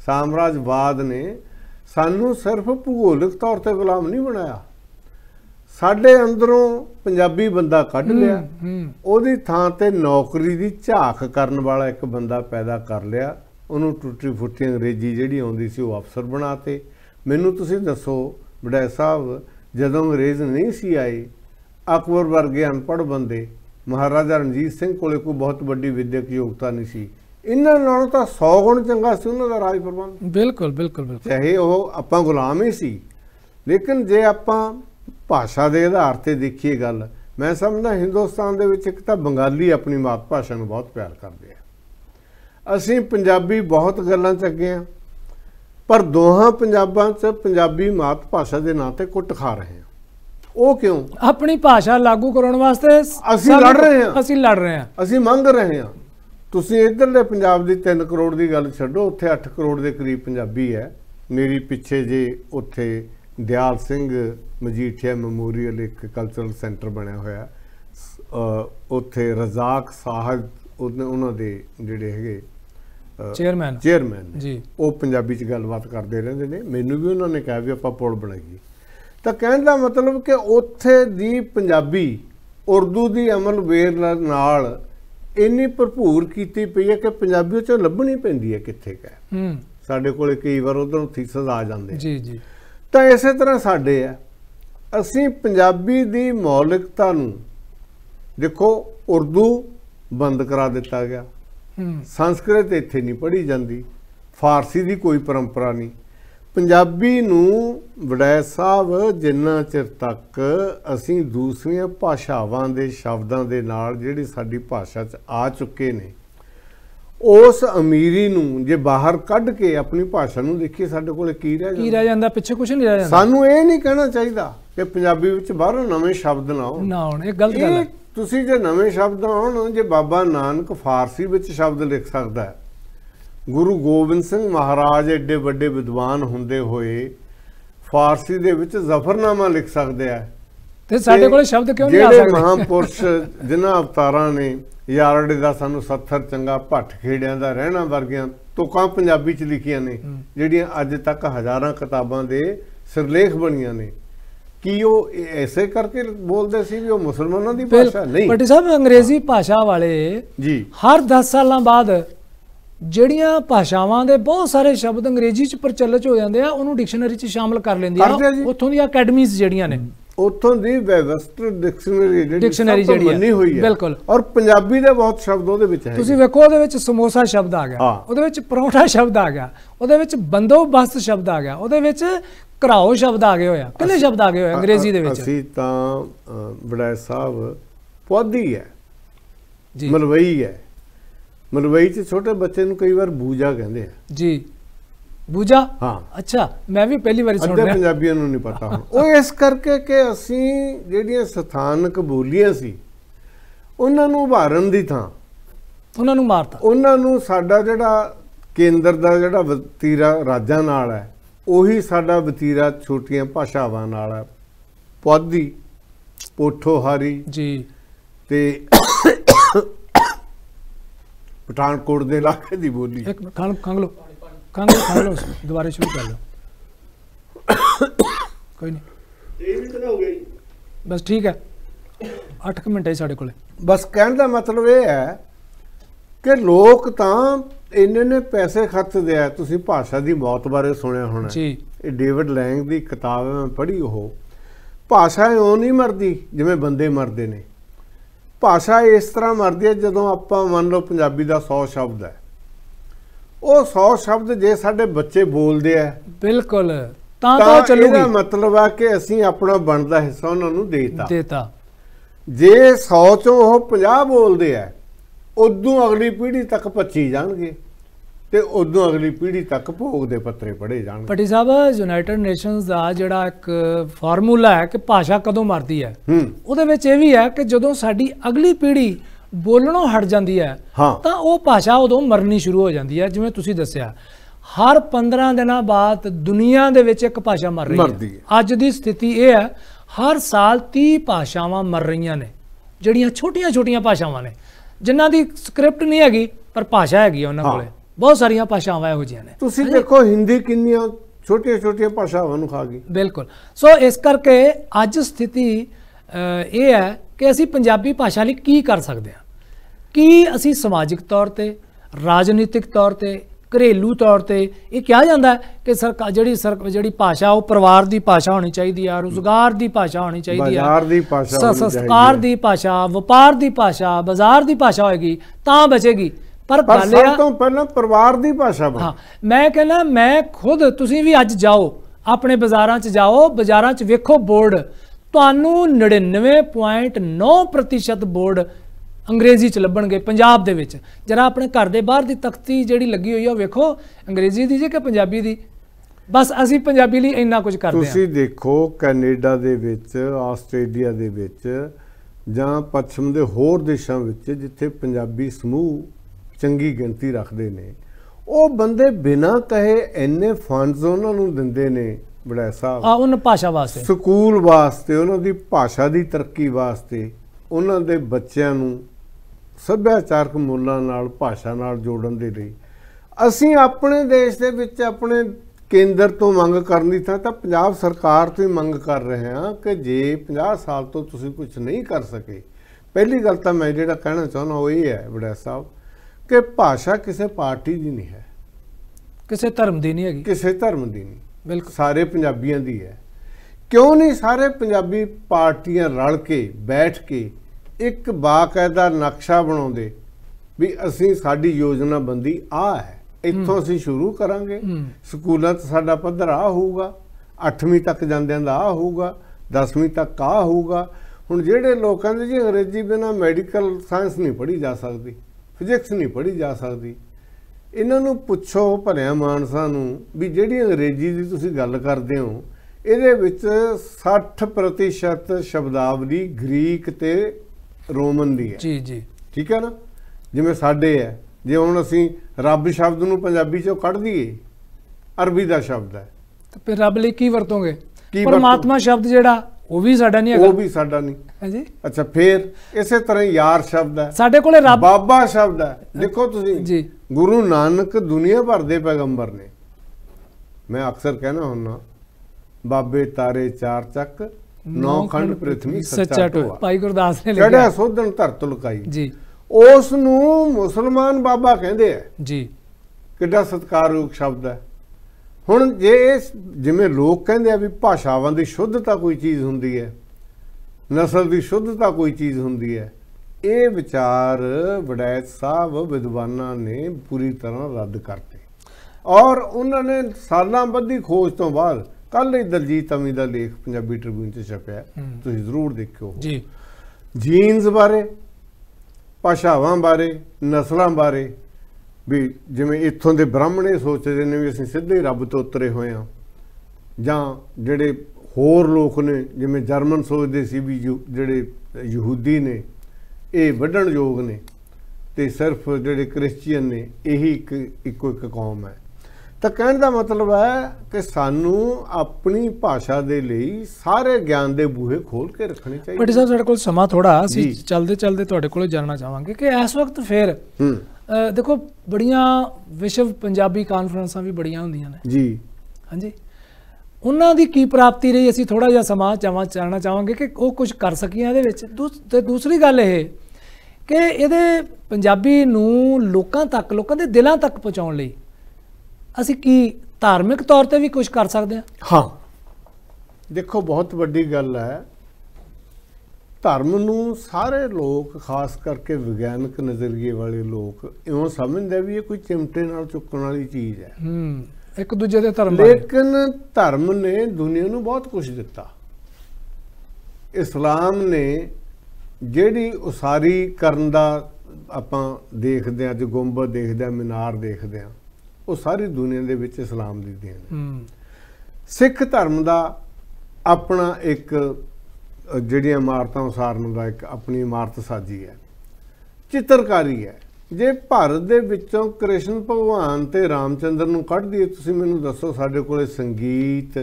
ਸਾਮਰਾਜਵਾਦ ਨੇ ਸਾਨੂੰ ਸਿਰਫ ਭੂਗੋਲਿਕ ਤੌਰ ਤੇ ਗੁਲਾਮ ਨਹੀਂ ਬਣਾਇਆ, ਸਾਡੇ ਅੰਦਰੋਂ ਪੰਜਾਬੀ ਬੰਦਾ ਕੱਢ ਲਿਆ, ਉਹਦੀ ਥਾਂ ਤੇ ਨੌਕਰੀ ਦੀ ਝਾਕ ਕਰਨ ਵਾਲਾ ਇੱਕ ਬੰਦਾ ਪੈਦਾ ਕਰ ਲਿਆ, ਉਹਨੂੰ ਟੁੱਟੀ ਫੁੱਟੀ ਅੰਗਰੇਜ਼ੀ ਜਿਹੜੀ ਆਉਂਦੀ ਸੀ ਉਹ ਅਫਸਰ ਬਣਾ ਤੇ। ਮੈਨੂੰ ਤੁਸੀਂ ਦੱਸੋ ਵਡੈਲ ਸਾਹਿਬ, ਜਦੋਂ ਅੰਗਰੇਜ਼ ਨਹੀਂ ਸੀ ਆਏ, ਅਕਬਰ ਵਰਗੇ ਅਨਪੜ੍ਹ ਬੰਦੇ ਮਹਾਰਾਜਾ ਰਣਜੀਤ ਸਿੰਘ ਕੋਲੇ ਕੋਈ ਬਹੁਤ ਵੱਡੀ ਵਿਦਿਅਕ ਯੋਗਤਾ ਨਹੀਂ ਸੀ, ਇਹਨਾਂ ਨਾਲੋਂ ਤਾਂ 100 ਗੁਣ ਚੰਗਾ ਸੀ ਉਹਨਾਂ ਦਾ ਰਾਜ ਪ੍ਰਬੰਧ। ਬਿਲਕੁਲ ਬਿਲਕੁਲ, ਚਾਹੇ ਉਹ ਆਪਾਂ ਗੁਲਾਮ ਹੀ ਸੀ। ਲੇਕਿਨ ਜੇ ਆਪਾਂ ਭਾਸ਼ਾ ਦੇ ਆਧਾਰ ਤੇ ਦੇਖੀਏ ਗੱਲ, ਮੈਂ ਸਮਝਦਾ ਹਿੰਦੁਸਤਾਨ ਦੇ ਵਿੱਚ ਇੱਕ ਤਾਂ ਬੰਗਾਲੀ ਆਪਣੀ ਮਾਤ ਭਾਸ਼ਾ ਨੂੰ ਬਹੁਤ ਪਿਆਰ ਕਰਦੇ ਆ, ਅਸੀਂ ਪੰਜਾਬੀ ਬਹੁਤ ਗੱਲਾਂ 'ਚ ਅੱਗੇ ਆ, ਪਰ ਦੋਹਾਂ ਪੰਜਾਬਾਂ 'ਚ ਪੰਜਾਬੀ ਮਾਤ ਭਾਸ਼ਾ ਦੇ ਨਾਂ ਤੇ ਕੁੱਟ ਖਾ ਰਹੇ ਆ। ਉਹ ਕਿਉਂ? ਆਪਣੀ ਭਾਸ਼ਾ ਲਾਗੂ ਕਰਾਉਣ ਵਾਸਤੇ ਅਸੀਂ ਲੜ ਰਹੇ ਆ, ਅਸੀਂ ਮੰਗ ਰਹੇ ਆ। ਤੁਸੀਂ ਇੱਧਰਲੇ ਪੰਜਾਬ ਦੀ 3 ਕਰੋੜ ਦੀ ਗੱਲ ਛੱਡੋ, ਉੱਥੇ 8 ਕਰੋੜ ਦੇ ਕਰੀਬ ਪੰਜਾਬੀ ਹੈ। ਮੇਰੀ ਪਿੱਛੇ ਜੇ ਉੱਥੇ ਦਿਆਲ ਸਿੰਘ ਮਜੀਠੀਆ ਮੈਮੋਰੀਅਲ ਇੱਕ ਕਲਚਰਲ ਸੈਂਟਰ ਬਣਿਆ ਹੋਇਆ, ਉੱਥੇ ਰਜ਼ਾਕ ਸਾਹਿਬ ਉਹਨਾਂ ਦੇ ਜਿਹੜੇ ਹੈਗੇ ਚੇਅਰਮੈਨ ਜੀ, ਉਹ ਪੰਜਾਬੀ 'ਚ ਗੱਲਬਾਤ ਕਰਦੇ ਰਹਿੰਦੇ ਨੇ। ਮੈਨੂੰ ਵੀ ਉਹਨਾਂ ਨੇ ਕਿਹਾ ਵੀ ਆਪਾਂ ਪੁਲ ਬਣਾਈਏ। ਤਾਂ ਕਹਿਣ ਦਾ ਮਤਲਬ ਕਿ ਉੱਥੇ ਦੀ ਪੰਜਾਬੀ ਉਰਦੂ ਦੀ ਅਮਲਵੇਰ ਨਾਲ ਇੰਨੀ ਭਰਪੂਰ ਕੀਤੀ ਪਈ ਹੈ ਕਿ ਪੰਜਾਬੀ ਚੋਂ ਲੱਭਣੀ ਪੈਂਦੀ ਹੈ ਕਿੱਥੇ ਕਾ, ਸਾਡੇ ਕੋਲੇ ਕਈ ਵਾਰ ਉਧਰੋਂ ਥੀਸਿਸ ਆ ਜਾਂਦੇ ਜੀ ਜੀ। ਤਾਂ ਇਸੇ ਤਰ੍ਹਾਂ ਸਾਡੇ ਆ, ਅਸੀਂ ਪੰਜਾਬੀ ਦੀ ਮੌਲਿਕਤਾ ਨੂੰ, ਦੇਖੋ ਉਰਦੂ ਬੰਦ ਕਰਾ ਦਿੱਤਾ ਗਿਆ, ਸੰਸਕ੍ਰਿਤ ਇੱਥੇ ਨਹੀਂ ਪੜ੍ਹੀ ਜਾਂਦੀ, ਫਾਰਸੀ ਦੀ ਕੋਈ ਪਰੰਪਰਾ ਨਹੀਂ। ਪੰਜਾਬੀ ਨੂੰ ਵਡੈਲ ਸਾਹਿਬ ਜਿੰਨਾ ਚਿਰ ਤੱਕ ਅਸੀਂ ਦੂਸਰੀਆਂ ਭਾਸ਼ਾਵਾਂ ਦੇ ਸ਼ਬਦਾਂ ਦੇ ਨਾਲ ਜਿਹੜੀ ਸਾਡੀ ਭਾਸ਼ਾ 'ਚ ਆ ਚੁੱਕੇ ਨੇ ਉਸ ਅਮੀਰੀ ਨੂੰ ਜੇ ਬਾਹਰ ਕੱਢ ਕੇ ਆਪਣੀ ਭਾਸ਼ਾ ਨੂੰ ਦੇਖੀਏ, ਸਾਡੇ ਕੋਲ ਕੀ ਰਹਿ ਜਾਂਦਾ? ਪਿੱਛੇ ਕੁਝ ਨਹੀਂ ਰਹਿ ਜਾਂਦਾ। ਸਾਨੂੰ ਇਹ ਨਹੀਂ ਕਹਿਣਾ ਚਾਹੀਦਾ ਕਿ ਪੰਜਾਬੀ ਵਿੱਚ ਬਾਹਰੋਂ ਨਵੇਂ ਸ਼ਬਦ ਨਾ ਆਉਣ, ਇਹ ਗਲਤ ਗੱਲ ਹੈ। ਤੁਸੀਂ ਜੇ ਨਵੇਂ ਸ਼ਬਦ ਆਉਣ, ਜੇ ਬਾਬਾ ਨਾਨਕ ਫਾਰਸੀ ਵਿੱਚ ਸ਼ਬਦ ਲਿਖ ਸਕਦਾ गुरु गोबिंद सिंह महाराज एडे वड्डे विद्वान होंदे हुए फारसी दे विच जफरनामा लिख सकदे आ ते साडे कोल शब्द क्यों नहीं आ सकदे। जिहड़े महापुरुष जिन्हां अवतारां ने यारड़े दा सानू सत्थर चंगा भट खेड़ियां दा रहना वर्गियां तुकां पंजाबी च लिखियां ने जिहड़ियां अज तक हज़ारां किताबां दे सिरलेख बणियां ने कि वो ऐसे करके बोलते सी भी वो मुसलमानों की भाषा नहीं। पट्टी साहब अंग्रेजी भाषा वाले जी हर 10 साल बाद ਜਿਹੜੀਆਂ भाषावां दे बहुत सारे शब्द अंग्रेजी च प्रचलित हो जाते हैं उन्होंने डिक्शनरी च शामिल कर लेंदियां उत्थों दी अकैडमीज़ जड़ियां ने उत्थों दी वेबस्टर डिक्शनरी जी बनी हुई है बिल्कुल और पंजाबी दे बहुत शब्द उहदे विच है। तुसीं वेखो उहदे विच समोसा शब्द आ गया, उहदे विच परौंठा शब्द आ गया, उहदे विच बंदोबस्त शब्द आ गया, उहदे विच घराओ शब्द आ गए होया, कितने शब्द आ गए होया अंग्रेजी दे विच। असीं तां बड़ाई साहब पौधी है जी मलवई है, मलवई च छोटे बच्चे नूं कई बार बूजा कहंदे आ जी बूजा। हाँ अच्छा मैं भी पहली बार सुन रहा पंजाबियां नूं नहीं पता वो इस करके कि असीं जिहड़ियां स्थानक बोलियां सी उन्हां नूं उभारण दी थां उन्हां नूं मारता उन्हां नूं साडा जिहड़ा केंद्र दा जिहड़ा वतीरा राज्यां नाल है ਉਹੀ ਸਾਡਾ ਵਤੀਰਾ ਛੋਟੀਆਂ ਭਾਸ਼ਾਵਾਂ ਨਾਲ ਹੈ। ਪੌਦੀ ਪੋਠੋਹਾਰੀ ਜੀ ਤੇ ਪਠਾਨਕੋਟ ਦੇ ਇਲਾਕੇ ਦੀ ਬੋਲੀ। ਇੱਕ ਖੰਗ ਲੋ ਦੁਬਾਰਾ ਸ਼ੁਰੂ ਕਰ ਲਓ ਕੋਈ ਨਹੀਂ 3 ਮਿੰਟ ਹੋ ਗਏ ਬਸ ਠੀਕ ਹੈ 8 ਮਿੰਟ ਹੈ ਸਾਡੇ ਕੋਲੇ। ਬਸ ਕਹਿਣ ਦਾ ਮਤਲਬ ਇਹ ਹੈ ਕਿ ਲੋਕ ਤਾਂ इन्होंने पैसे खर्च दिया। तुसीं भाषा की मौत बारे सुनिया होना जी, डेविड लैंग की किताब मैं पढ़ी। वो भाषा इं नहीं मरती जिमें बंदे मरते ने, भाषा इस तरह मरती है जदों आपां मान लो पंजाबी का 100 शब्द है, वो 100 शब्द जे साडे बच्चे बोलते हैं बिल्कुल तां तां चलूगा, मतलब है कि असीं अपना बनदा हिस्सा उन्होंने देता। जे 100 चों वो 50 बोलते हैं उदों अगली पीढ़ी तक पची जाएंगे ते उदों अगली पीढ़ी तक भोग दे पत्रे पढ़े जाएंगे। पट्टी साहब यूनाइटेड नेशनस का जिहड़ा एक फार्मूला है कि भाषा कदों मरती है उहदे विच इह वी है कि जदों साडी अगली पीढ़ी बोलणों हट जाती है तां ओह भाषा उदों मरनी शुरू हो जाती है। जिवें तुसीं दस्सिआ हर 15 दिन बाद दुनिया दे विच इक भाषा मर रही है। अज दी स्थिति इह है हर साल 30 भाषावां मर रही ने जिहड़ियां छोटियां छोटियां भाषावां ने जिन्हां दी स्क्रिप्ट नहीं हैगी पर भाषा हैगी। उन्हां कोले बहुत सारियां भाषावां इहो जिहियां ने। तुसीं देखो हिंदी किन्नियां छोटियां छोटियां भाषावां नूं खा गई बिल्कुल। सो इस करके अज स्थिति ये है कि असीं पंजाबी भाषा लई की कर सकदे हां, कि असीं समाजिक तौर ते, राजनीतिक तौर ते, घरेलू तौर पर यह कहा जाता है कि सरकार जी भाषा वो परिवार की भाषा होनी चाहिए है, रोजगार की भाषा होनी चाहिए, संस्कार की भाषा, व्यापार की भाषा, बाजार की भाषा होगी तो बचेगी। पर सब तो पहले परिवार की भाषा। हाँ मैं कहना मैं खुद तुसीं भी अज जाओ अपने बाज़ारां च वेखो बोर्ड तुहानूं 99.9% बोर्ड अंग्रेजी च लभणगे पंजाब दे विच। जरा अपने घर के बाहर की तख्ती जिहड़ी लगी हुई है वेखो अंग्रेजी की जी कि पंजाबी की। बस असीं पंजाबी लई इन्ना कुछ करदे हां। तुसीं देखो कैनेडा दे विच, आस्ट्रेलिया दे विच जां पश्चिम दे होर देशां विच जिथे पंजाबी समूह चंगी गिणती रखदे ने वो बंदे बिना कहे इन्ने फंड्स उन्हां नूं दिंदे ने बड़ा साहब उन्हां भाषा वास्ते, स्कूल वास्ते, उन्हां दी भाषा की तरक्की वास्ते, उन्हां दे बच्चों नूं ਸੱਭਿਆਚਾਰਕ ਮੁੱਲਾਂ ਨਾਲ ਭਾਸ਼ਾ ਨਾਲ ਜੋੜਨ ਦੇ ਲਈ। ਅਸੀਂ ਆਪਣੇ ਦੇਸ਼ ਦੇ ਵਿੱਚ ਆਪਣੇ ਕੇਂਦਰ ਤੋਂ ਮੰਗ ਕਰਨੀ ਤਾਂ ਪੰਜਾਬ ਸਰਕਾਰ ਤੋਂ ਹੀ ਮੰਗ ਕਰ ਰਹੇ ਹਾਂ ਕਿ ਜੇ 50 ਸਾਲ ਤੋਂ ਤੁਸੀਂ ਕੁਝ ਨਹੀਂ ਕਰ ਸਕੇ। ਪਹਿਲੀ ਗੱਲ ਤਾਂ ਮੈਂ ਜਿਹੜਾ ਕਹਿਣਾ ਚਾਹੁੰਦਾ ਉਹ ਇਹ ਹੈ ਬੜਾ ਸਾਹਿਬ ਕਿ ਭਾਸ਼ਾ ਕਿਸੇ ਪਾਰਟੀ ਦੀ ਨਹੀਂ ਹੈ, ਕਿਸੇ ਧਰਮ ਦੀ ਨਹੀਂ ਹੈਗੀ, ਕਿਸੇ ਧਰਮ ਦੀ ਨਹੀਂ, ਬਿਲਕੁਲ ਸਾਰੇ ਪੰਜਾਬੀਆਂ ਦੀ ਹੈ। ਕਿਉਂ ਨਹੀਂ ਸਾਰੇ ਪੰਜਾਬੀ ਪਾਰਟੀਆਂ ਰਲ ਕੇ ਬੈਠ ਕੇ एक बाकायदा नक्शा बनाते भी असी साड़ी योजनाबंदी आ है, इतों असी शुरू करांगे, स्कूलों साडा पद्धर आ होगा, 8वीं तक जांदियां दा आ होगा, 10वीं तक आ होगा। हुण जिहड़े लोग कहंदे जी अंग्रेजी बिना मैडिकल साइंस नहीं पढ़ी जा सकती, फिजिक्स नहीं पढ़ी जा सकती, इन्हां नूं पुछो भरिया मानसां नूं भी जिहड़ी अंग्रेजी दी तुसीं गल करदे हो इहदे विच 60% शब्दावली ग्रीक ते रोमन दी है जी जी ठीक है ना, जिमें साढ़े है जे हुण असीं रब शब्द नूं पंजाबी चों कढ दईए अरबी दा शब्द है तो फिर रब लई की वरतोंगे परमात्मा शब्द जिहड़ा ਉਹ ਵੀ ਸਾਡਾ ਨਹੀਂ ਹੈਗਾ ਉਹ ਵੀ ਸਾਡਾ ਨਹੀਂ ਹਾਂਜੀ ਅੱਛਾ ਫੇਰ ਇਸੇ ਤਰ੍ਹਾਂ ਯਾਰ ਸ਼ਬਦ ਹੈ ਸਾਡੇ ਕੋਲੇ ਰੱਬ ਬਾਬਾ ਸ਼ਬਦ ਹੈ ਦੇਖੋ ਤੁਸੀਂ ਜੀ ਗੁਰੂ ਨਾਨਕ ਦੁਨੀਆ ਭਰ ਦੇ ਪੈਗੰਬਰ ਨੇ ਮੈਂ ਅਕਸਰ ਕਹਿਣਾ ਹੁੰਦਾ ਬਾਬੇ ਤਾਰੇ ਚਾਰ ਚੱਕ ਨੌ ਖੰਡ ਪ੍ਰਿਥਵੀ ਸੱਚਾ ਟੋਆ ਭਾਈ ਗੁਰਦਾਸ ਨੇ ਲਿਖਿਆ ਜਿਹੜਾ ਸੋਧਣ ਧਰਤ ਲੁਕਾਈ ਜੀ ਉਸ ਨੂੰ ਮੁਸਲਮਾਨ ਬਾਬਾ ਕਹਿੰਦੇ ਆ ਜੀ ਕਿੱਡਾ ਸਤਿਕਾਰਯੋਗ शब्द है। ਹੁਣ ਜੇ ਜਿਵੇਂ ਲੋਕ ਕਹਿੰਦੇ ਆ ਵੀ ਭਾਸ਼ਾਵਾਂ ਦੀ ਸ਼ੁੱਧਤਾ ਕੋਈ ਚੀਜ਼ ਹੁੰਦੀ ਹੈ ਨਸਲ ਦੀ ਸ਼ੁੱਧਤਾ ਕੋਈ ਚੀਜ਼ ਹੁੰਦੀ ਹੈ ਇਹ ਵਿਚਾਰ ਵਡੈਤ ਸਾਹਿਬ ਵਿਦਵਾਨਾਂ ਨੇ ਪੂਰੀ ਤਰ੍ਹਾਂ ਰੱਦ ਕਰਤੇ ਔਰ ਉਹਨਾਂ ਨੇ ਸਾਲਾਂ ਬੱਧੀ ਖੋਜ ਤੋਂ ਬਾਅਦ ਕੱਲ ਹੀ ਦਲਜੀਤ ਅਮੀ ਦਾ ਲੇਖ ਪੰਜਾਬੀ ਟ੍ਰਿਬਿਊਨ 'ਚ ਛਪਿਆ ਤੁਸੀਂ ਜ਼ਰੂਰ ਦੇਖਿਓ ਜੀ ਜੀਨਸ ਬਾਰੇ ਭਾਸ਼ਾਵਾਂ ਬਾਰੇ ਨਸਲਾਂ ਬਾਰੇ भी जिमें इतों के ब्राह्मण सोचते हैं भी असं सीधे रब तो उतरे हुए हाँ जोड़े होर लोग ने जिमें जर्मन सोचते सी भी जोड़े यहूदी ने ये वढ़ण योग ने ते सिर्फ जोड़े क्रिश्चियन ने यही इको एक कौम है। तो कहने का मतलब है कि सानू अपनी भाषा के लिए सारे ज्ञान के बूहे खोल के रखने चाहिए। भाटी साहब साढ़े को समा थोड़ा असीं चलते चलते तुहाडे कोल जानना चाहांगे कि इस वक्त फिर देखो बड़िया विश्व पंजाबी कॉन्फ्रेंसा भी बड़िया होंदियां ने जी हाँ जी उन्हों की की प्राप्ति रही असी थोड़ा जिहा समा जानना चाहांगे कि वो कुछ कर सकियां इहदे विच। दूसरी गल ये कि इहदे पंजाबी नूं लोकां तक लोकां दे दिलां तक पहुँचाउण लई असी की धार्मिक तौर पर भी कुछ कर सकते हैं। हाँ देखो बहुत वड्डी गल है धर्म नूं सारे लोग खास करके विज्ञानक नज़रिए वाले लोग इवें समझते भी ये कोई चिमटे नाल चुकण वाली चीज़ है एक दूजे दे धर्म लेकिन धर्म ने दुनिया नूं बहुत कुछ दिता। इस्लाम ने जिहड़ी उसारी करन दा आपां देखदे हां अज गुंबद देखदे हां मीनार देखदे हां वो सारी दुनिया दे विच इस्लाम दी देन है। सिख धर्म दा अपना एक ਜਿਹੜੀਆਂ ਇਮਾਰਤਾਂ ਉਸਾਰਨ ਦਾ ਇੱਕ ਆਪਣੀ ਇਮਾਰਤ ਸਾਜੀ ਹੈ ਚਿੱਤਰਕਾਰੀ ਹੈ। ਜੇ ਭਾਰਤ ਦੇ ਵਿੱਚੋਂ ਕ੍ਰਿਸ਼ਨ ਭਗਵਾਨ ਤੇ ਰਾਮਚੰਦਰ ਨੂੰ ਕੱਢ ਦਈਏ ਤੁਸੀਂ ਮੈਨੂੰ ਦੱਸੋ ਸਾਡੇ ਕੋਲੇ ਸੰਗੀਤ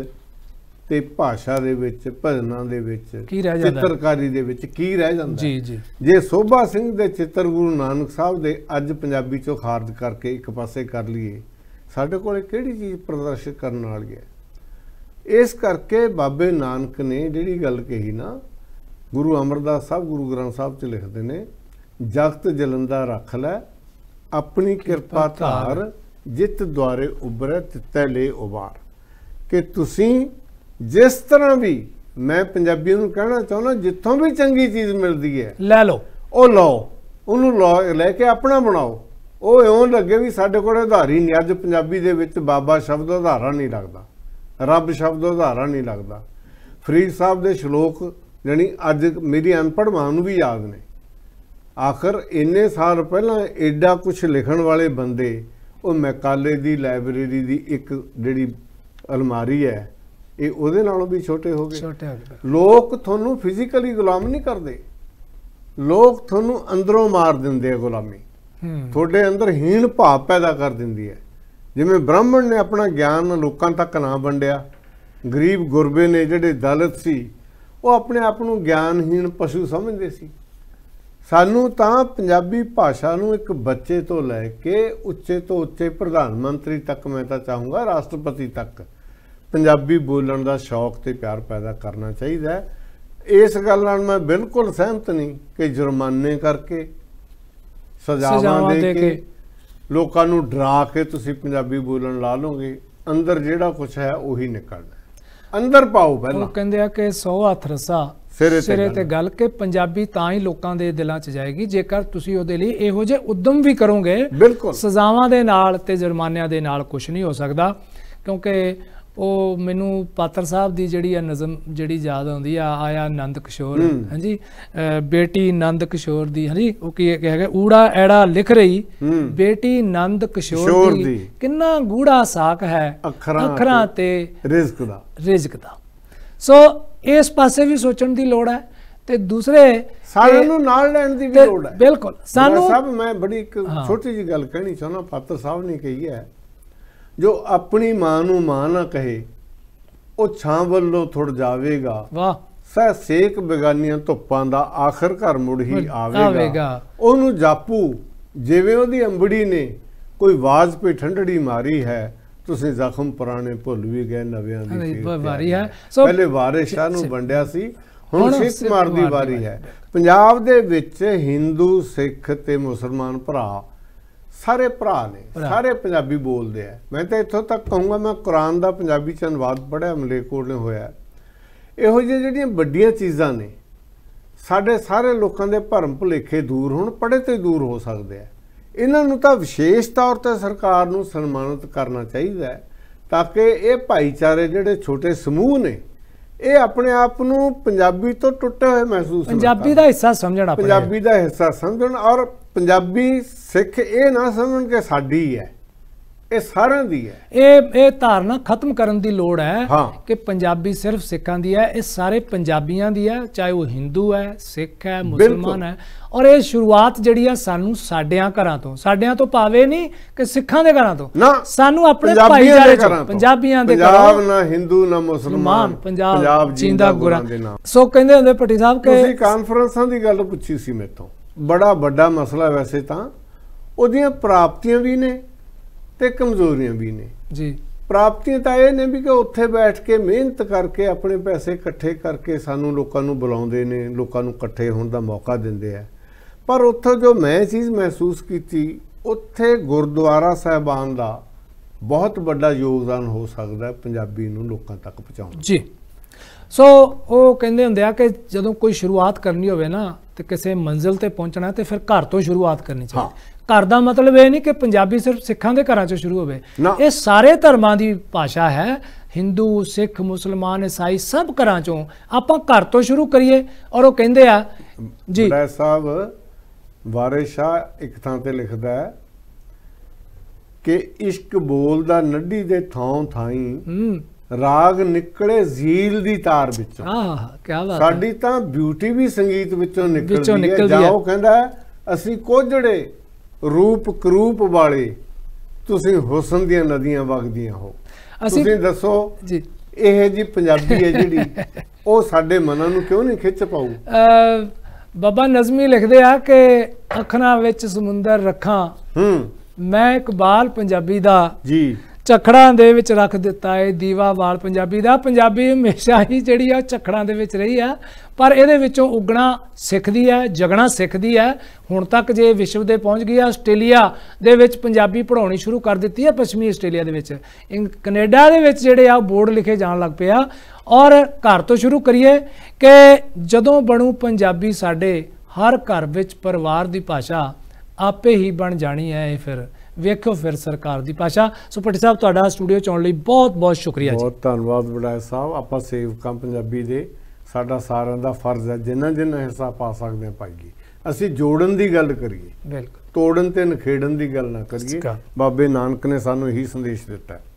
ਤੇ ਭਾਸ਼ਾ ਦੇ ਵਿੱਚ ਭਜਨਾਂ ਦੇ ਵਿੱਚ ਚਿੱਤਰਕਾਰੀ ਦੇ ਵਿੱਚ ਕੀ ਰਹਿ ਜਾਂਦਾ ਜੀ ਜੀ। ਜੇ ਸੋਭਾ ਸਿੰਘ ਦੇ ਚਿੱਤਰ ਗੁਰੂ ਨਾਨਕ ਸਾਹਿਬ ਦੇ ਅੱਜ ਪੰਜਾਬੀ ਚੋਂ ਖਾਰਜ ਕਰਕੇ ਇੱਕ ਪਾਸੇ ਕਰ ਲਈਏ ਸਾਡੇ ਕੋਲੇ ਕਿਹੜੀ ਚੀਜ਼ ਪ੍ਰਦਰਸ਼ਿਤ ਕਰਨ ਵਾਲੀ ਹੈ। इस करके बाबे नानक ने जिहड़ी गल कही ना गुरु अमरदास साहब गुरु ग्रंथ साहब च लिखते ने जगत जलंदा रख लै अपनी कृपा धार जित द्वारे उभरै तितै ले उबार कि तुसी जिस तरह भी मैं पंजाबी नूं कहना चाहुंदा जिथों भी चंगी चीज़ मिलती है लै लो ओ लो उहनूं लो लैके अपना बनाओ वो इउं लगे भी साडे कोल आधार ही नहीं। अज पंजाबी दे विच बाबा शब्द आधारा नहीं लगता रब शब्द उदाहरण नहीं लगता। फरीद साहब के श्लोक जानी अज मेरी अनपढ़ मां नूं भी याद ने आखिर इन्ने साल पहला एडा कुछ लिखण वाले बंदे वो मैकाले की लाइब्रेरी की एक जिहड़ी अलमारी है ये उहदे नालों भी छोटे हो गए। लोग तुहानूं फिजिकली गुलाम नहीं करते लोग तुहानूं अंदरों मार दिंदे गुलामी तुहाडे अंदर हीण भाव पैदा कर दिंदी है। जिमें ब्राह्मण ने अपना ज्ञान लोगों तक ना वंडिया गरीब गुरबे ने जिहड़े दलित सी वो अपने आप को ज्ञानहीन पशु समझते सी। सानू तां पंजाबी भाषा नूं एक बच्चे तो लैके उच्चे तो उच्चे प्रधानमंत्री तक मैं तो चाहूँगा राष्ट्रपति तक पंजाबी बोलण दा शौक ते प्यार पैदा करना चाहिए। इस गल नाल मैं बिल्कुल सहमत नहीं कि जुर्माने करके सजावां दे के लोगों को डरा के तुसी पंजाबी बोलन ला लोगे अंदर जिहड़ा कुछ है उही निकलना अंदर पाओ। पहले कहंदे आ कि 100 हथ रसा सिरे ते गल के पंजाबी तां ही लोगों के दिलों च जाएगी जेकर तुसी उहदे लई इहो जे उद्यम भी करोगे। बिल्कुल सजावां दे नाल ते जुर्मानियां दे नाल कुछ नहीं हो सकता क्योंकि वो मैनू पात्र साहब की जिहड़ी नज़म जिहड़ी याद आउंदी आ आया नंद किशोर हाँ जी बेटी नंद किशोर दी हाँ जी वो की है ऊड़ा ऐड़ा लिख रही बेटी नंद किशोर दी किन्ना गूढ़ा साक है अखरां ते रिजक दा सो इस पासे भी सोचण दी लोड़ है ते दूसरे सानू नाल लैण दी भी लोड़ है। बिल्कुल सानू सब मैं बड़ी एक छोटी जी गल कहनी चाहना, पात्र साहब ने कही है जो अपनी मां नू मां ना कहे ओ छां वल्लों थुड़ जावेगा, वाह सह सेक बेगानियां धुप्पां दा आखिर घर मुड़ ही आवेगा। ओनू जापू जिवें ओदी अंबड़ी ने कोई आवाज पे ठंडड़ी मारी है, तुसीं जख्म पुराने भुल भी गए नवियां दी है। पहले वारे शाह नू वंडिया सी, हुण सिख मार दी वारी है। पंजाब दे विच हिंदू सिख ते मुसलमान भरा सारे भरा ने, सारे पंजाबी बोलते हैं। मैं तो इत्थों तक कहूँगा मैं कुरान का पंजाबी च अनुवाद पढ़िया मलेरकोटले होया। इहो जिहियां जिहड़ियां वड्डियां चीज़ां ने साडे सारे लोकां दे भरम भुलेखे दूर होण, पढ़े तो दूर हो सकदे आ। इन्हां नूं तां विशेष तौर ते सरकार नूं सन्मानित करना चाहिए ताकि ये भाईचारे जिहड़े छोटे समूह ने ये अपने आप नूं पंजाबी तो टुटे हुए महसूस, पंजाबी का हिस्सा समझना, पंजाबी का हिस्सा समझण और पंजाबी सिख ये ना समझण कि साडी है, ये सारिआं दी है। ये धारणा खत्म करने की लोड़ है। हाँ। कि पंजाबी सिर्फ सिखां दी है, ये सारे पंजाबियां दी है, चाहे वो हिंदू है, सिख है, मुसलमान है। और ये शुरुआत जिहड़ी है सानू साडियां घरां तो, साडियां तो पावे नहीं कि सिखां दे घरां तो, सानू अपने भाईचारे चों, पंजाबियां दे घरां, पंजाब ना हिंदू ना मुसलमान, पंजाब जींदा गुरां दे नाम। सो कहंदे हुंदे पट्टी साहब के तुसीं कांफ्रेंसां दी गल पुछी सी मेरे तो, बड़ा बड़ा मसला वैसे तां ओहदियां प्राप्तियां भी ने ते कमजोरियां भी ने जी। प्राप्तियां तो यह ने भी कि उत्थे बैठ के मेहनत करके अपने पैसे इकट्ठे करके सानू लोकां नू बुलाउंदे ने, लोकां नू इकट्ठे होण दा मौका दिंदे आ। पर उत्थे जो मैं चीज़ महसूस की, उत्थे गुरुद्वारा साहिबान का बहुत बड़ा योगदान हो सकता है पंजाबी नू लोकां तक पहुँचाउण जी। सो वो कहंदे हुंदे आ कि जदों कोई शुरुआत करनी होवे ना तो किसी मंजिल ते पहुँचना तो फिर घर तो शुरुआत करनी चाहिए। घर का मतलब यह नहीं कि पंजाबी सिर्फ सिखां दे घरां चों शुरू होवे, ये सारे धर्मां दी भाषा है, हिंदू सिख मुसलमान ईसाई सब घरां चों आपां घर तो शुरू करिए। और वो कहंदे आ जी साहब वारिस शाह एक थां ते लिखदा है कि इश्क बोलदा नड्डी दे थां थाई, राग निकले झील दी तार विचों। क्या बात, साडी तां ब्यूटी भी संगीत विचों निकलदी है। जाओ कहंदा असीं कोजड़े रूप करूप वाले, तुसीं हुसन दियां नदियां वगदियां हो। तुसीं दसो जी इह जी पंजाबी है जिहड़ी ओह साडे मनां नूं क्यों नहीं खिच पाऊ। बाबा नज़मी लिखदे आ कि अखनां विच समुंदर रखां मैं इकबाल पंजाबी दा जी, झखड़ां दे विच रख दिता है दीवा वाल पंजाबी दा। पंजाबी हमेशा ही जिहड़ी आ झखड़ां दे विच रही है, पर इहदे विचों उगना सिखदी है, जगना सिखदी है। हुण तक जे विश्व दे पहुंच गई है, आस्ट्रेलिया दे विच पंजाबी पढ़ाउणी शुरू कर दित्ती है, पश्चिमी आस्ट्रेलिया दे विच, कनेडा दे विच जिहड़े आ बोर्ड लिखे जाण लग पिया। और घर तो शुरू करिए कि जदों बनू पंजाबी साडे हर घर विच परिवार दी भाषा आपे ही बन जानी है। फिर वेखो फिर सरकार दी भाषा। सो पट्टी साहब तुहाडा स्टूडियो च आउण लई बहुत बहुत शुक्रिया जी, बहुत धन्नवाद बड़ाए साहब। आपां सेवकां पंजाबी दे साडा सारां दा फर्ज है जिन्ना जिन्ना हिस्सा पा सकदे पाईए। असीं जोड़न दी गल करिए, बिल्कुल तोड़न ते नखेड़न दी गल ना करिए। बाबे नानक ने सानूं यही संदेश दित्ता है।